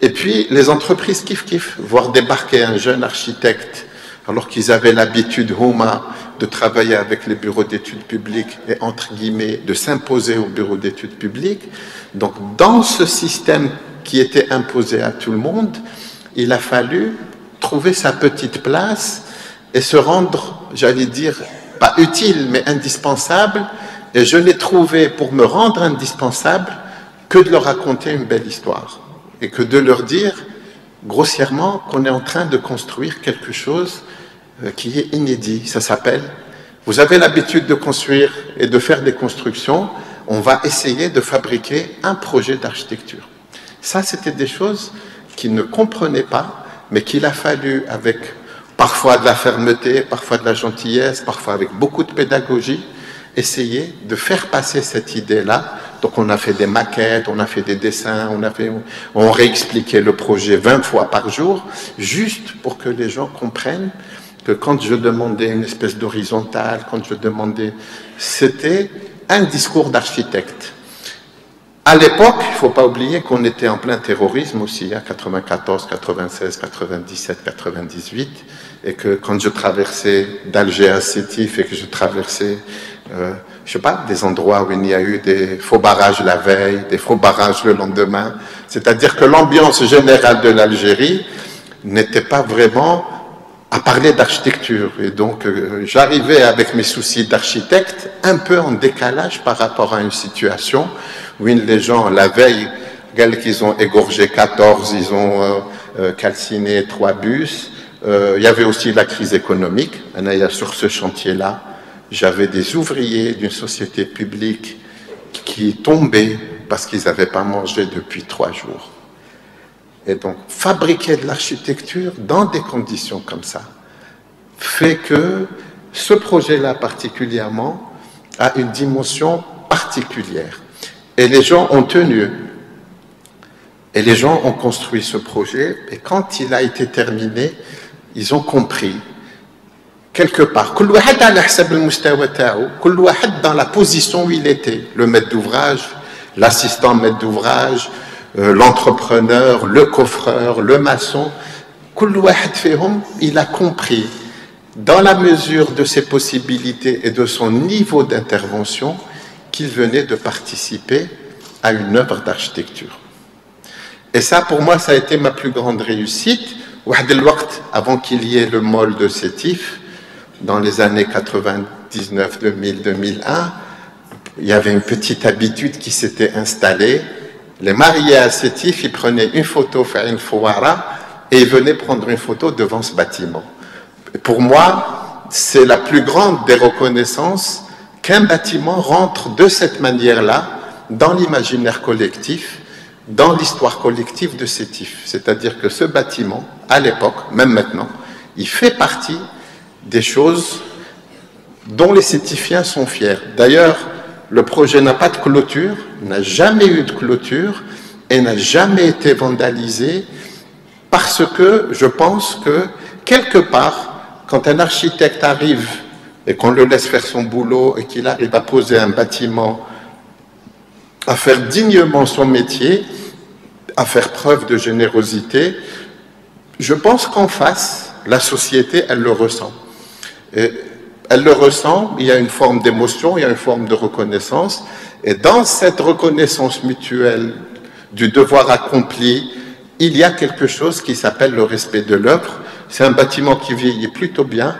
Et puis les entreprises kiff kiff, voir débarquer un jeune architecte alors qu'ils avaient l'habitude, Houma, de travailler avec les bureaux d'études publiques et, entre guillemets, de s'imposer au bureau d'études publiques. Donc dans ce système qui était imposé à tout le monde, il a fallu trouver sa petite place et se rendre, j'allais dire, pas utile, mais indispensable. Et je l'ai trouvé, pour me rendre indispensable, que de leur raconter une belle histoire. Et que de leur dire, grossièrement, qu'on est en train de construire quelque chose qui est inédit. Ça s'appelle, vous avez l'habitude de construire et de faire des constructions, on va essayer de fabriquer un projet d'architecture. Ça, c'était des choses qu'il ne comprenait pas, mais qu'il a fallu, avec parfois de la fermeté, parfois de la gentillesse, parfois avec beaucoup de pédagogie, essayer de faire passer cette idée-là. Donc on a fait des maquettes, on a fait des dessins, on a fait, on réexpliquait le projet vingt fois par jour, juste pour que les gens comprennent que quand je demandais une espèce d'horizontale, quand je demandais, c'était un discours d'architecte. À l'époque, il ne faut pas oublier qu'on était en plein terrorisme aussi, à hein, quatre-vingt-quatorze, quatre-vingt-seize, quatre-vingt-dix-sept, quatre-vingt-dix-huit, et que quand je traversais d'Alger à Sétif et que je traversais, euh, je ne sais pas, des endroits où il y a eu des faux barrages la veille, des faux barrages le lendemain, c'est-à-dire que l'ambiance générale de l'Algérie n'était pas vraiment à parler d'architecture. Et donc, euh, j'arrivais avec mes soucis d'architecte un peu en décalage par rapport à une situation. Oui, les gens, la veille, ils ont égorgé quatorze, ils ont euh, calciné trois bus. Euh, il y avait aussi la crise économique. Sur ce chantier-là, j'avais des ouvriers d'une société publique qui tombaient parce qu'ils n'avaient pas mangé depuis trois jours. Et donc, fabriquer de l'architecture dans des conditions comme ça fait que ce projet-là particulièrement a une dimension particulière. Et les gens ont tenu. Et les gens ont construit ce projet. Et quand il a été terminé, ils ont compris, quelque part, dans la position où il était, le maître d'ouvrage, l'assistant maître d'ouvrage, l'entrepreneur, le coffreur, le maçon, il a compris, dans la mesure de ses possibilités et de son niveau d'intervention, qu'il venait de participer à une œuvre d'architecture. Et ça, pour moi, ça a été ma plus grande réussite. Avant qu'il y ait le mall de Sétif, dans les années quatre-vingt-dix-neuf, deux mille, deux mille un, il y avait une petite habitude qui s'était installée. Les mariés à Sétif, ils prenaient une photo, une fouara, et ils venaient prendre une photo devant ce bâtiment. Pour moi, c'est la plus grande des reconnaissances qu'un bâtiment rentre de cette manière-là dans l'imaginaire collectif, dans l'histoire collective de Sétif. C'est-à-dire que ce bâtiment, à l'époque, même maintenant, il fait partie des choses dont les Sétifiens sont fiers. D'ailleurs, le projet n'a pas de clôture, n'a jamais eu de clôture et n'a jamais été vandalisé parce que je pense que, quelque part, quand un architecte arrive et qu'on le laisse faire son boulot et qu'il arrive à poser un bâtiment, à faire dignement son métier, à faire preuve de générosité, je pense qu'en face, la société, elle le ressent. Et elle le ressent, il y a une forme d'émotion, il y a une forme de reconnaissance, et dans cette reconnaissance mutuelle du devoir accompli, il y a quelque chose qui s'appelle le respect de l'œuvre. C'est un bâtiment qui vieillit plutôt bien.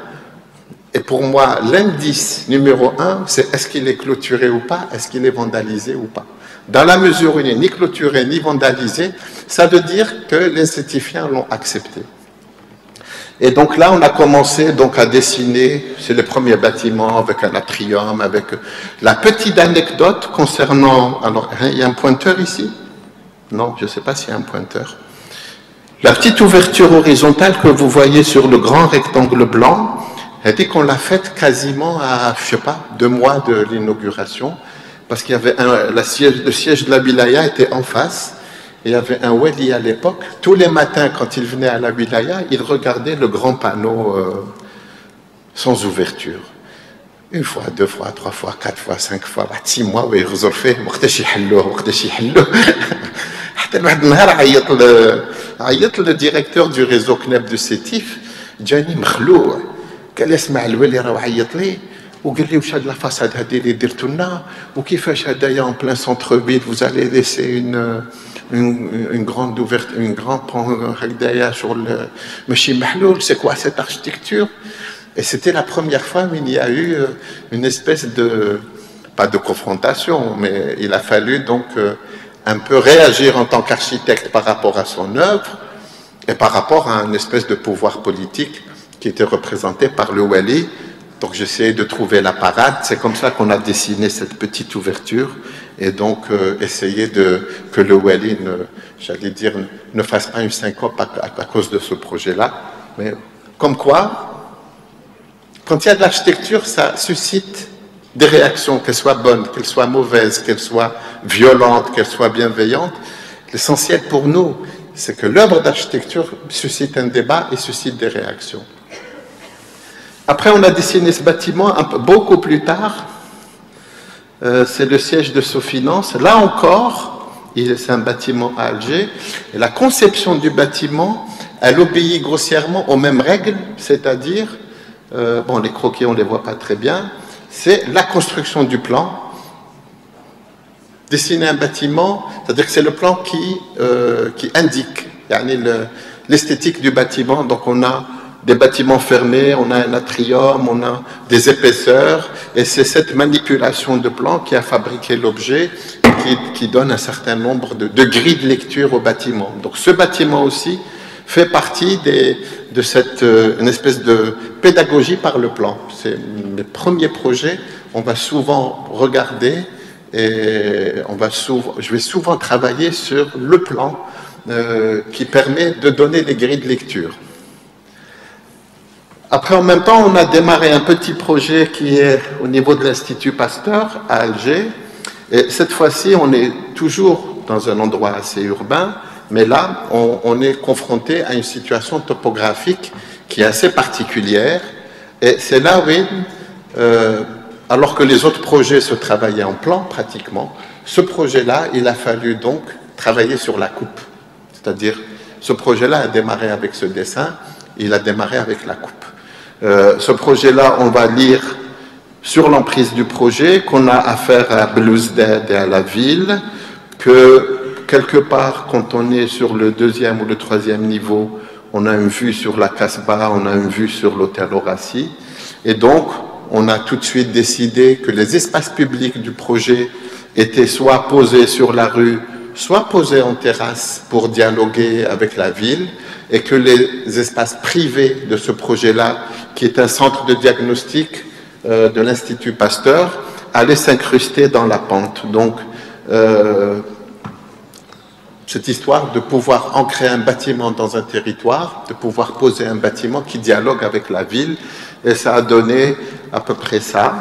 Et pour moi, l'indice numéro un, c'est est-ce qu'il est clôturé ou pas, est-ce qu'il est vandalisé ou pas. Dans la mesure où il n'est ni clôturé ni vandalisé, ça veut dire que les Sétifiens l'ont accepté. Et donc là, on a commencé donc à dessiner, c'est les premiers bâtiments avec un atrium, avec la petite anecdote concernant... Alors, il y a un pointeur ici? Non, je ne sais pas s'il y a un pointeur. La petite ouverture horizontale que vous voyez sur le grand rectangle blanc, elle dit qu'on l'a faite quasiment à, je ne sais pas, deux mois de l'inauguration, parce qu'il y avait un, la siège, le siège de la Wilaya était en face, et il y avait un wali à l'époque. Tous les matins, quand il venait à la Wilaya, il regardait le grand panneau euh, sans ouverture. Une fois, deux fois, trois fois, quatre fois, cinq fois, six mois, oui, resolfé, le directeur du réseau C N E P de Sétif, Gianni Mkhlou, قال يسمع الولي راه عيط لي وقال لي واش هاد لافاساد هادي اللي درتو لنا وكيفاش هدايا اون بلان سونتر فيل vous allez laisser une une grande ouverte une grande هكذايا شغل ماشي محلول c'est quoi cette architecture. Et c'était la première fois où il y a eu une espèce de pas de confrontation, mais il a fallu donc un peu réagir en tant qu'architecte par rapport à son œuvre et par rapport à une espèce de pouvoir politique qui était représenté par le wali, Donc j'essayais de trouver la parade, c'est comme ça qu'on a dessiné cette petite ouverture, et donc euh, essayer de, que le Wali, j'allais dire, ne fasse pas une syncope à, à, à cause de ce projet-là. Mais comme quoi, quand il y a de l'architecture, ça suscite des réactions, qu'elles soient bonnes, qu'elles soient mauvaises, qu'elles soient violentes, qu'elles soient bienveillantes. L'essentiel pour nous, c'est que l'œuvre d'architecture suscite un débat et suscite des réactions. Après, on a dessiné ce bâtiment un peu, beaucoup plus tard. Euh, c'est le siège de Sofinance. Là encore, c'est un bâtiment à Alger. Et la conception du bâtiment, elle obéit grossièrement aux mêmes règles, c'est-à-dire, euh, bon, les croquis, on ne les voit pas très bien, c'est la construction du plan. Dessiner un bâtiment, c'est-à-dire que c'est le plan qui, euh, qui indique yani l'esthétique le, du bâtiment. Donc on a des bâtiments fermés, on a un atrium, on a des épaisseurs, et c'est cette manipulation de plan qui a fabriqué l'objet, qui, qui donne un certain nombre de, de grilles de lecture au bâtiment. Donc ce bâtiment aussi fait partie des, de cette euh, une espèce de pédagogie par le plan. C'est mes premiers projets, on va souvent regarder, et on va souvent, je vais souvent travailler sur le plan euh, qui permet de donner des grilles de lecture. Après, en même temps, on a démarré un petit projet qui est au niveau de l'Institut Pasteur à Alger. Et cette fois-ci, on est toujours dans un endroit assez urbain, mais là, on, on est confronté à une situation topographique qui est assez particulière. Et c'est là, oui, euh, alors que les autres projets se travaillaient en plan pratiquement, ce projet-là, il a fallu donc travailler sur la coupe. C'est-à-dire, ce projet-là a démarré avec ce dessin, il a démarré avec la coupe. Euh, ce projet-là, on va lire sur l'emprise du projet qu'on a affaire à Belouzdad et à la ville, que quelque part, quand on est sur le deuxième ou le troisième niveau, on a une vue sur la Casbah, on a une vue sur l'hôtel Horaci. Et donc, on a tout de suite décidé que les espaces publics du projet étaient soit posés sur la rue, soit posés en terrasse pour dialoguer avec la ville, et que les espaces privés de ce projet-là, qui est un centre de diagnostic euh, de l'Institut Pasteur, allaient s'incruster dans la pente. Donc, euh, cette histoire de pouvoir ancrer un bâtiment dans un territoire, de pouvoir poser un bâtiment qui dialogue avec la ville, et ça a donné à peu près ça.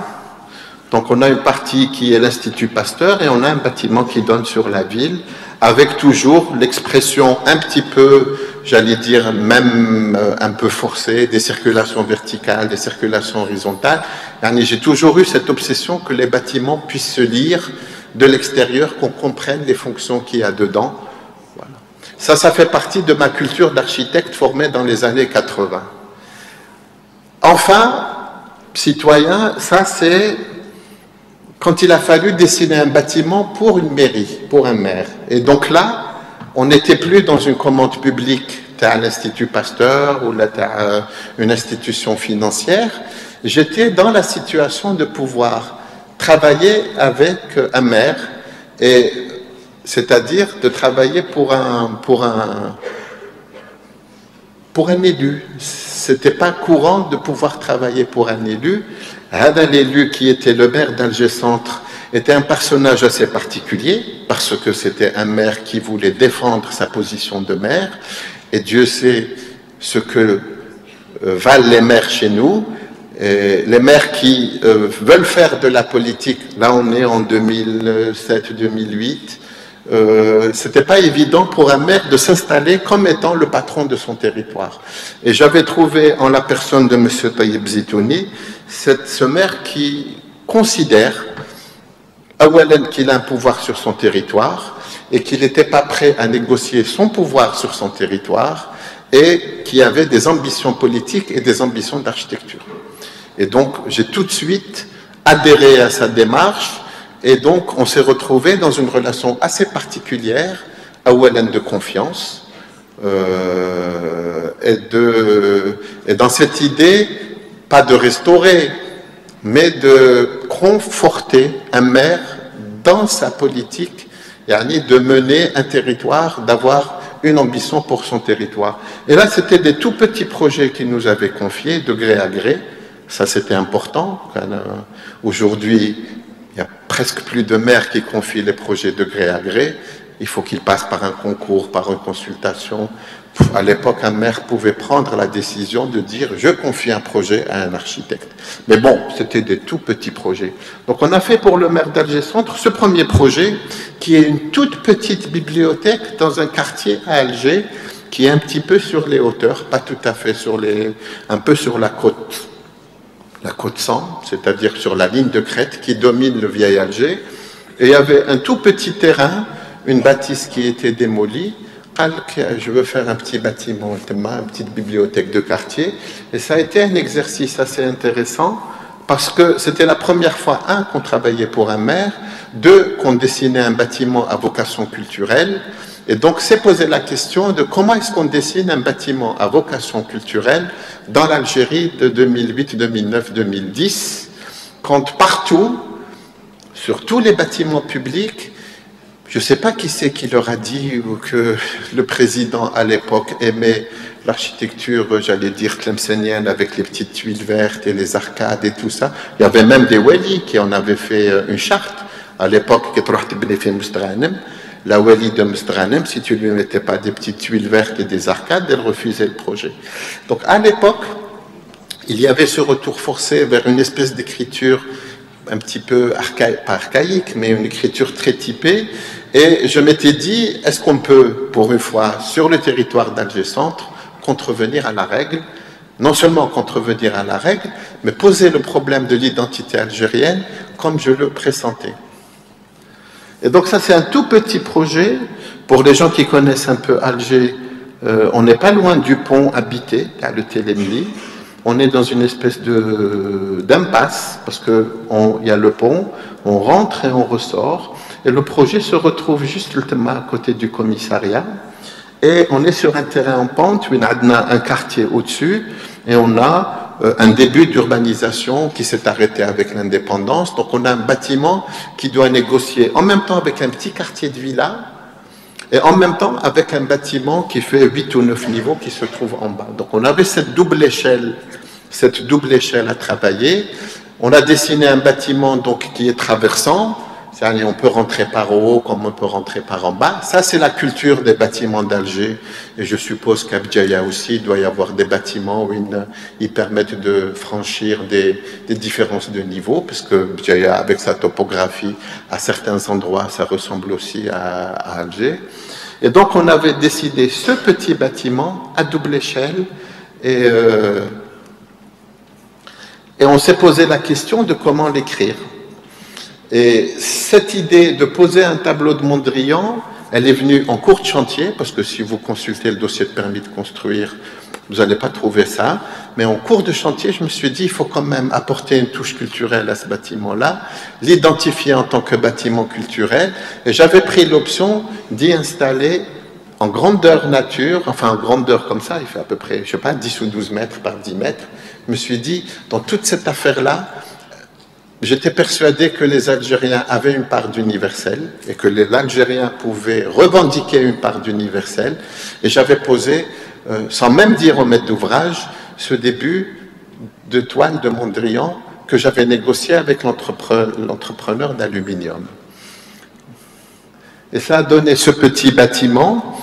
Donc on a une partie qui est l'Institut Pasteur et on a un bâtiment qui donne sur la ville, avec toujours l'expression un petit peu, j'allais dire même un peu forcée, des circulations verticales, des circulations horizontales. J'ai toujours eu cette obsession que les bâtiments puissent se lire de l'extérieur, qu'on comprenne les fonctions qu'il y a dedans. Voilà. Ça, ça fait partie de ma culture d'architecte formée dans les années quatre-vingt. Enfin, citoyen, ça c'est quand il a fallu dessiner un bâtiment pour une mairie, pour un maire. Et donc là, on n'était plus dans une commande publique, à l'Institut Pasteur ou à une institution financière. J'étais dans la situation de pouvoir travailler avec un maire, et c'est-à-dire de travailler pour un, pour un, pour un élu. Ce n'était pas courant de pouvoir travailler pour un élu. L'élu qui était le maire d'Alger Centre était un personnage assez particulier, parce que c'était un maire qui voulait défendre sa position de maire, et Dieu sait ce que valent les maires chez nous. Et les maires qui euh, veulent faire de la politique, là on est en deux mille sept deux mille huit, euh, c'était pas évident pour un maire de s'installer comme étant le patron de son territoire. Et j'avais trouvé en la personne de M. Tayyib Zitouni, ce maire qui considère qu'il a un pouvoir sur son territoire et qu'il n'était pas prêt à négocier son pouvoir sur son territoire, et qui avait des ambitions politiques et des ambitions d'architecture. Et donc, j'ai tout de suite adhéré à sa démarche, et donc on s'est retrouvé dans une relation assez particulière, à Oualen de confiance, euh, et, de, et dans cette idée, pas de restaurer, mais de conforter un maire dans sa politique, et de mener un territoire, d'avoir une ambition pour son territoire. Et là, c'était des tout petits projets qu'il nous avait confiés, de gré à gré, Ça, c'était important. Aujourd'hui, il y a presque plus de maires qui confient les projets de gré à gré. Il faut qu'ils passent par un concours, par une consultation. À l'époque, un maire pouvait prendre la décision de dire « je confie un projet à un architecte ». Mais bon, c'était des tout petits projets. Donc on a fait pour le maire d'Alger-Centre ce premier projet, qui est une toute petite bibliothèque dans un quartier à Alger, qui est un petit peu sur les hauteurs, pas tout à fait sur les... un peu sur la côte. La côte Sang, c'est-à-dire sur la ligne de crête qui domine le vieil Alger. Et il y avait un tout petit terrain, une bâtisse qui était démolie. Je veux faire un petit bâtiment, une petite bibliothèque de quartier. Et ça a été un exercice assez intéressant parce que c'était la première fois, un, qu'on travaillait pour un maire, deux, qu'on dessinait un bâtiment à vocation culturelle. Et donc, c'est posé la question de comment est-ce qu'on dessine un bâtiment à vocation culturelle dans l'Algérie de deux mille huit, deux mille neuf, deux mille dix, quand partout, sur tous les bâtiments publics, je ne sais pas qui c'est qui leur a dit ou que le président à l'époque aimait l'architecture, j'allais dire, tlemcenienne, avec les petites tuiles vertes et les arcades et tout ça. Il y avait même des Wali qui en avaient fait une charte à l'époque, qui la Wali de Msteranem, si tu ne lui mettais pas des petites tuiles vertes et des arcades, elle refusait le projet. Donc à l'époque, il y avait ce retour forcé vers une espèce d'écriture un petit peu archaï pas archaïque, mais une écriture très typée. Et je m'étais dit, est-ce qu'on peut, pour une fois, sur le territoire d'Alger-Centre, contrevenir à la règle? Non seulement contrevenir à la règle, mais poser le problème de l'identité algérienne comme je le pressentais. Et donc ça, c'est un tout petit projet. Pour les gens qui connaissent un peu Alger, euh, on n'est pas loin du pont habité, à le Télémli. On est dans une espèce d'impasse, parce qu'il y a le pont, on rentre et on ressort. Et le projet se retrouve juste à côté du commissariat. Et on est sur un terrain en pente, où on a un quartier au-dessus, et on a un début d'urbanisation qui s'est arrêté avec l'indépendance. Donc on a un bâtiment qui doit négocier en même temps avec un petit quartier de villa et en même temps avec un bâtiment qui fait huit ou neuf niveaux qui se trouve en bas. Donc on avait cette double échelle, cette double échelle à travailler. On a dessiné un bâtiment donc qui est traversant. C'est-à-dire on peut rentrer par haut comme on peut rentrer par en bas. Ça, c'est la culture des bâtiments d'Alger. Et je suppose qu'à Béjaïa aussi, il doit y avoir des bâtiments où ils permettent de franchir des, des différences de niveau, parce que Béjaïa, avec sa topographie, à certains endroits, ça ressemble aussi à, à Alger. Et donc, on avait décidé ce petit bâtiment à double échelle et, euh, et on s'est posé la question de comment l'écrire. Et cette idée de poser un tableau de Mondrian, elle est venue en cours de chantier, parce que si vous consultez le dossier de permis de construire, vous n'allez pas trouver ça. Mais en cours de chantier, je me suis dit, il faut quand même apporter une touche culturelle à ce bâtiment-là, l'identifier en tant que bâtiment culturel. Et j'avais pris l'option d'y installer en grandeur nature, enfin en grandeur comme ça, il fait à peu près, je ne sais pas, dix ou douze mètres par dix mètres. Je me suis dit, dans toute cette affaire-là, j'étais persuadé que les Algériens avaient une part d'universel et que les Algériens pouvaient revendiquer une part d'universel. Et j'avais posé, euh, sans même dire au maître d'ouvrage, ce début de toile de Mondrian que j'avais négocié avec l'entrepreneur d'aluminium. Et ça a donné ce petit bâtiment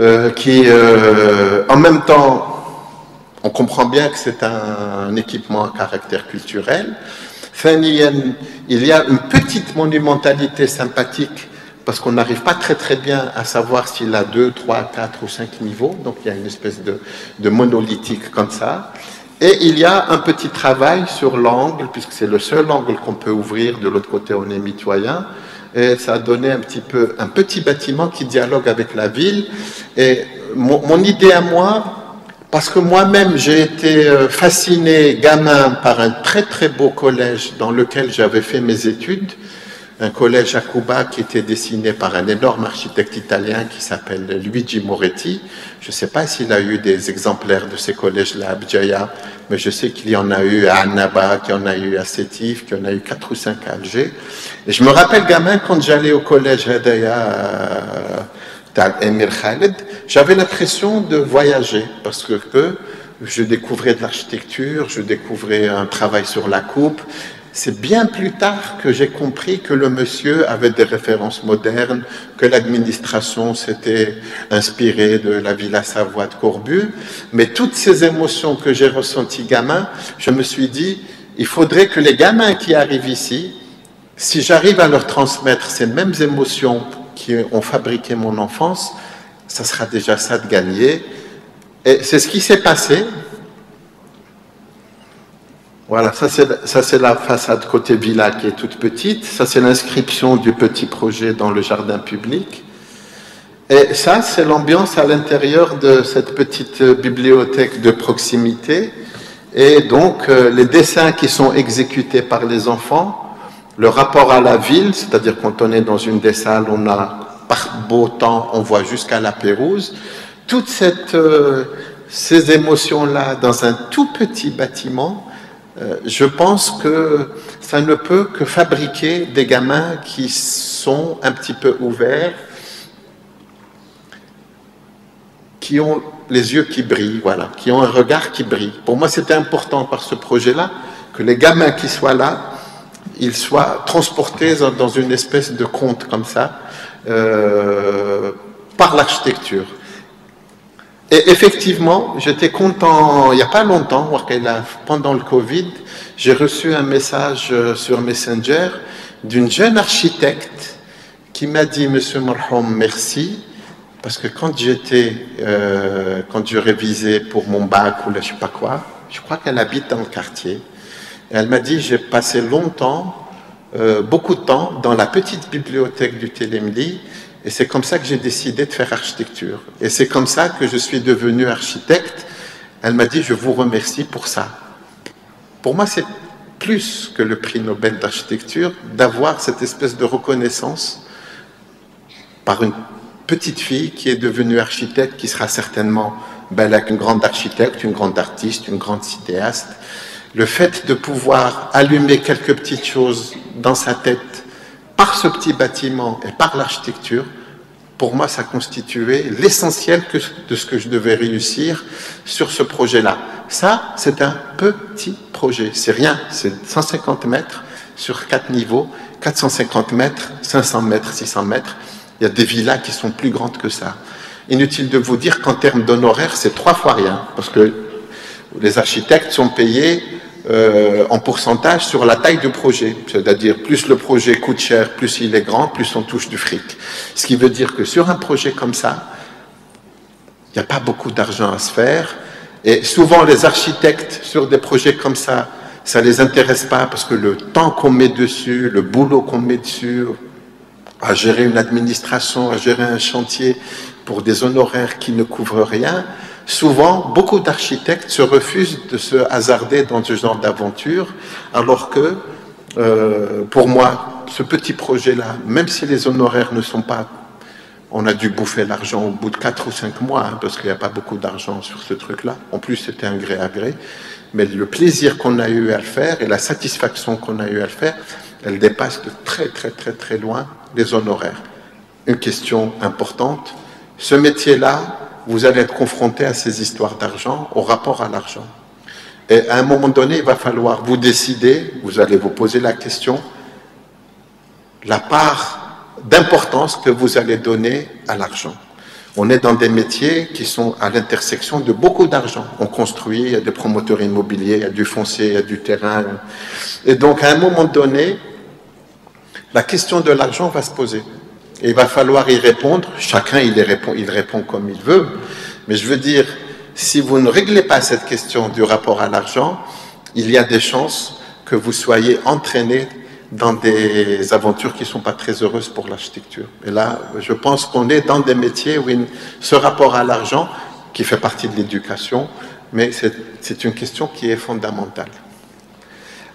euh, qui, euh, en même temps, on comprend bien que c'est un, un équipement à caractère culturel. Il y a une petite monumentalité sympathique parce qu'on n'arrive pas très très bien à savoir s'il a deux, trois, quatre ou cinq niveaux. Donc il y a une espèce de, de monolithique comme ça. Et il y a un petit travail sur l'angle, puisque c'est le seul angle qu'on peut ouvrir. De l'autre côté, on est mitoyen. Et ça a donné un petit peu un petit bâtiment qui dialogue avec la ville. Et mon, mon idée à moi... Parce que moi-même, j'ai été fasciné, gamin, par un très très beau collège dans lequel j'avais fait mes études. Un collège à Cuba qui était dessiné par un énorme architecte italien qui s'appelle Luigi Moretti. Je ne sais pas s'il a eu des exemplaires de ces collèges-là à Béjaïa, mais je sais qu'il y en a eu à Annaba, qu'il y en a eu à Sétif, qu'il y en a eu quatre ou cinq à Alger. Et je me rappelle, gamin, quand j'allais au collège Hadaya, Emir Khaled, j'avais l'impression de voyager parce que, que je découvrais de l'architecture, je découvrais un travail sur la coupe. C'est bien plus tard que j'ai compris que le monsieur avait des références modernes, que l'administration s'était inspirée de la Villa Savoie de Corbu. Mais toutes ces émotions que j'ai ressenties gamin, je me suis dit, il faudrait que les gamins qui arrivent ici, si j'arrive à leur transmettre ces mêmes émotions qui ont fabriqué mon enfance, ça sera déjà ça de gagner. Et c'est ce qui s'est passé. Voilà, ça c'est la façade côté villa qui est toute petite. Ça c'est l'inscription du petit projet dans le jardin public. Et ça c'est l'ambiance à l'intérieur de cette petite bibliothèque de proximité. Et donc euh, les dessins qui sont exécutés par les enfants, le rapport à la ville, c'est-à-dire quand on est dans une des salles, on a par beau temps, on voit jusqu'à la Pérouse, toutes cette, euh, ces émotions-là dans un tout petit bâtiment. Euh, je pense que ça ne peut que fabriquer des gamins qui sont un petit peu ouverts, qui ont les yeux qui brillent, voilà, qui ont un regard qui brille. Pour moi, c'était important par ce projet-là que les gamins qui soient là, ils soient transportés dans une espèce de conte comme ça, euh, par l'architecture. Et effectivement, j'étais content, il n'y a pas longtemps, pendant le Covid, j'ai reçu un message sur Messenger d'une jeune architecte qui m'a dit « Monsieur Merhoum, merci, parce que quand j'étais, euh, quand je révisais pour mon bac ou là, je ne sais pas quoi, je crois qu'elle habite dans le quartier, et elle m'a dit « J'ai passé longtemps, euh, beaucoup de temps, dans la petite bibliothèque du Télémdi, et c'est comme ça que j'ai décidé de faire architecture. Et c'est comme ça que je suis devenu architecte. » Elle m'a dit, je vous remercie pour ça. Pour moi, c'est plus que le prix Nobel d'architecture, d'avoir cette espèce de reconnaissance par une petite fille qui est devenue architecte, qui sera certainement belle avec une grande architecte, une grande artiste, une grande cinéaste. Le fait de pouvoir allumer quelques petites choses dans sa tête, par ce petit bâtiment et par l'architecture, pour moi, ça constituait l'essentiel de ce que je devais réussir sur ce projet-là. Ça, c'est un petit projet, c'est rien, c'est cent cinquante mètres sur quatre niveaux, quatre cent cinquante mètres, cinq cents mètres, six cents mètres, il y a des villas qui sont plus grandes que ça. Inutile de vous dire qu'en termes d'honoraires, c'est trois fois rien, parce que les architectes sont payés Euh, en pourcentage sur la taille du projet, c'est-à-dire plus le projet coûte cher, plus il est grand, plus on touche du fric. Ce qui veut dire que sur un projet comme ça, il n'y a pas beaucoup d'argent à se faire, et souvent les architectes sur des projets comme ça, ça ne les intéresse pas parce que le temps qu'on met dessus, le boulot qu'on met dessus, à gérer une administration, à gérer un chantier pour des honoraires qui ne couvrent rien, souvent, beaucoup d'architectes se refusent de se hasarder dans ce genre d'aventure, alors que, euh, pour moi, ce petit projet-là, même si les honoraires ne sont pas... On a dû bouffer l'argent au bout de quatre ou cinq mois, hein, parce qu'il n'y a pas beaucoup d'argent sur ce truc-là. En plus, c'était un gré à gré. Mais le plaisir qu'on a eu à le faire et la satisfaction qu'on a eu à le faire, elle dépasse de très, très, très, très loin les honoraires. Une question importante, ce métier-là, vous allez être confronté à ces histoires d'argent, au rapport à l'argent. Et à un moment donné, il va falloir vous décider, vous allez vous poser la question, la part d'importance que vous allez donner à l'argent. On est dans des métiers qui sont à l'intersection de beaucoup d'argent. On construit, il y a des promoteurs immobiliers, il y a du foncier, il y a du terrain. Et donc, à un moment donné, la question de l'argent va se poser. Et il va falloir y répondre, chacun il répond, il répond comme il veut, mais je veux dire, si vous ne réglez pas cette question du rapport à l'argent, il y a des chances que vous soyez entraîné dans des aventures qui ne sont pas très heureuses pour l'architecture. Et là, je pense qu'on est dans des métiers où il, ce rapport à l'argent, qui fait partie de l'éducation, mais c'est une question qui est fondamentale.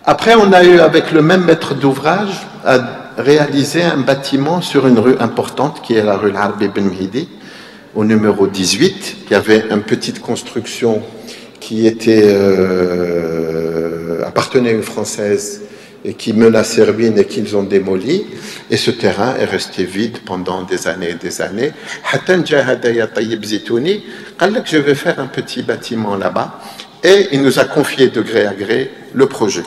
Après, on a eu, avec le même maître d'ouvrage, réaliser un bâtiment sur une rue importante qui est la rue Ouarab Mehdi au numéro dix-huit. Il y avait une petite construction qui était euh, appartenait à une Française et qui menaçaient Erbil et qu'ils ont démoli. Et ce terrain est resté vide pendant des années et des années. Je vais faire un petit bâtiment là-bas. Et il nous a confié de gré à gré le projet.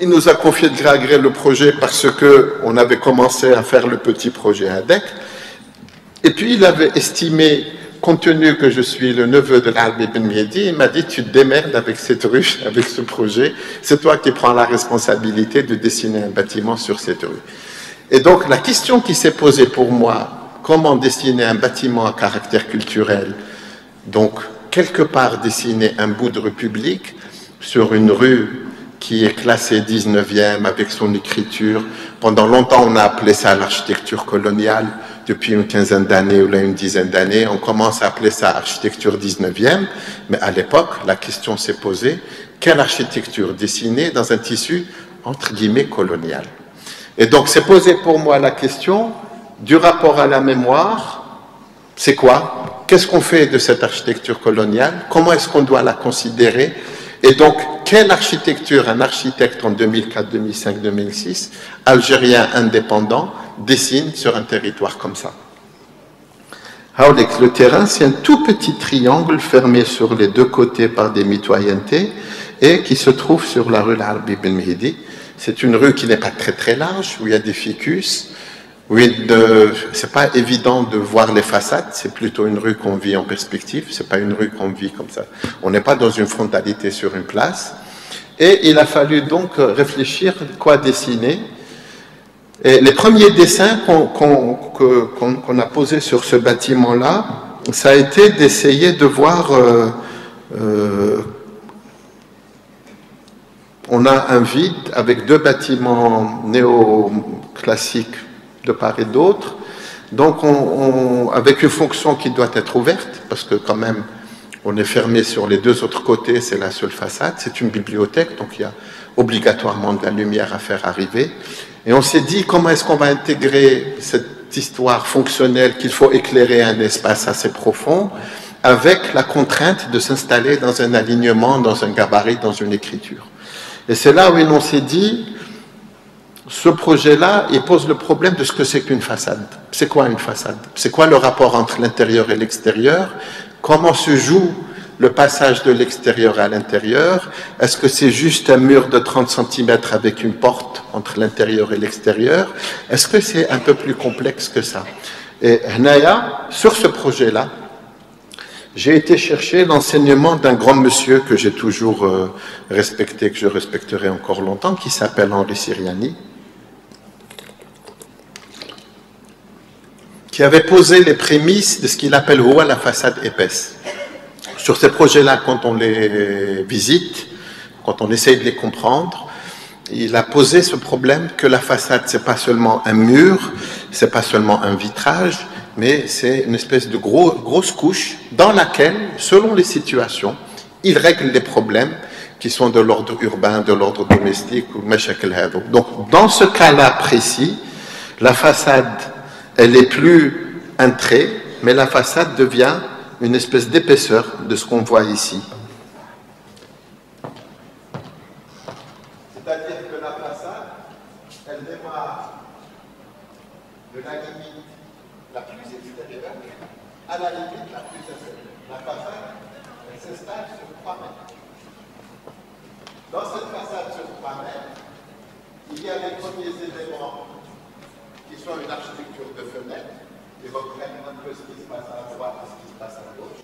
Il nous a confié de gré à gré le projet parce qu'on avait commencé à faire le petit projet avec. Et puis il avait estimé, compte tenu que je suis le neveu de l'Arbi Ben Mehdi, il m'a dit, tu te démerdes avec cette rue, avec ce projet, c'est toi qui prends la responsabilité de dessiner un bâtiment sur cette rue. Et donc la question qui s'est posée pour moi, comment dessiner un bâtiment à caractère culturel, donc quelque part dessiner un bout de rue publique sur une rue qui est classé dix-neuvième avec son écriture. Pendant longtemps, on a appelé ça l'architecture coloniale. Depuis une quinzaine d'années ou là une dizaine d'années, on commence à appeler ça architecture dix-neuvième. Mais à l'époque, la question s'est posée, quelle architecture dessinée dans un tissu, entre guillemets, colonial? Et donc, s'est posée pour moi la question du rapport à la mémoire, c'est quoi? Qu'est-ce qu'on fait de cette architecture coloniale? Comment est-ce qu'on doit la considérer? Et donc, quelle architecture un architecte en deux mille quatre, deux mille cinq, deux mille six, algérien indépendant, dessine sur un territoire comme ça? Le terrain, c'est un tout petit triangle fermé sur les deux côtés par des mitoyennetés et qui se trouve sur la rue Larbi Ben Mehdi. C'est une rue qui n'est pas très très large, où il y a des ficus, où de... c'est pas évident de voir les façades, c'est plutôt une rue qu'on vit en perspective, c'est pas une rue qu'on vit comme ça. On n'est pas dans une frontalité sur une place. Et il a fallu donc réfléchir quoi dessiner. Et les premiers dessins qu'on qu'on, qu'on, qu'on a posés sur ce bâtiment-là, ça a été d'essayer de voir... Euh, euh, on a un vide avec deux bâtiments néoclassiques de part et d'autre, donc on, on, avec une fonction qui doit être ouverte, parce que quand même on est fermé sur les deux autres côtés, c'est la seule façade, c'est une bibliothèque, donc il y a obligatoirement de la lumière à faire arriver, et on s'est dit comment est-ce qu'on va intégrer cette histoire fonctionnelle qu'il faut éclairer un espace assez profond, avec la contrainte de s'installer dans un alignement, dans un gabarit, dans une écriture. Et c'est là où on s'est dit, ce projet-là, il pose le problème de ce que c'est qu'une façade. C'est quoi une façade? C'est quoi le rapport entre l'intérieur et l'extérieur? Comment se joue le passage de l'extérieur à l'intérieur? Est-ce que c'est juste un mur de trente centimètres avec une porte entre l'intérieur et l'extérieur? Est-ce que c'est un peu plus complexe que ça? Et Hnaya, sur ce projet-là, j'ai été chercher l'enseignement d'un grand monsieur que j'ai toujours respecté, que je respecterai encore longtemps, qui s'appelle Henri Ciriani, qui avait posé les prémices de ce qu'il appelle Ouah, la façade épaisse. Sur ces projets-là, quand on les visite, quand on essaye de les comprendre, il a posé ce problème que la façade, c'est pas seulement un mur, c'est pas seulement un vitrage, mais c'est une espèce de gros, grosse couche dans laquelle, selon les situations, il règle les problèmes qui sont de l'ordre urbain, de l'ordre domestique ou donc, dans ce cas-là précis, la façade, elle n'est plus un trait, mais la façade devient une espèce d'épaisseur de ce qu'on voit ici. C'est-à-dire que la façade, elle démarre de la limite la plus extérieure à la limite la plus intérieure. La façade, elle s'installe sur trois mètres. Dans cette façade sur trois mètres, il y a les premiers éléments qui sont une architecture de fenêtre, qui reprennent un peu ce qui se passe à droite et ce qui se passe à gauche.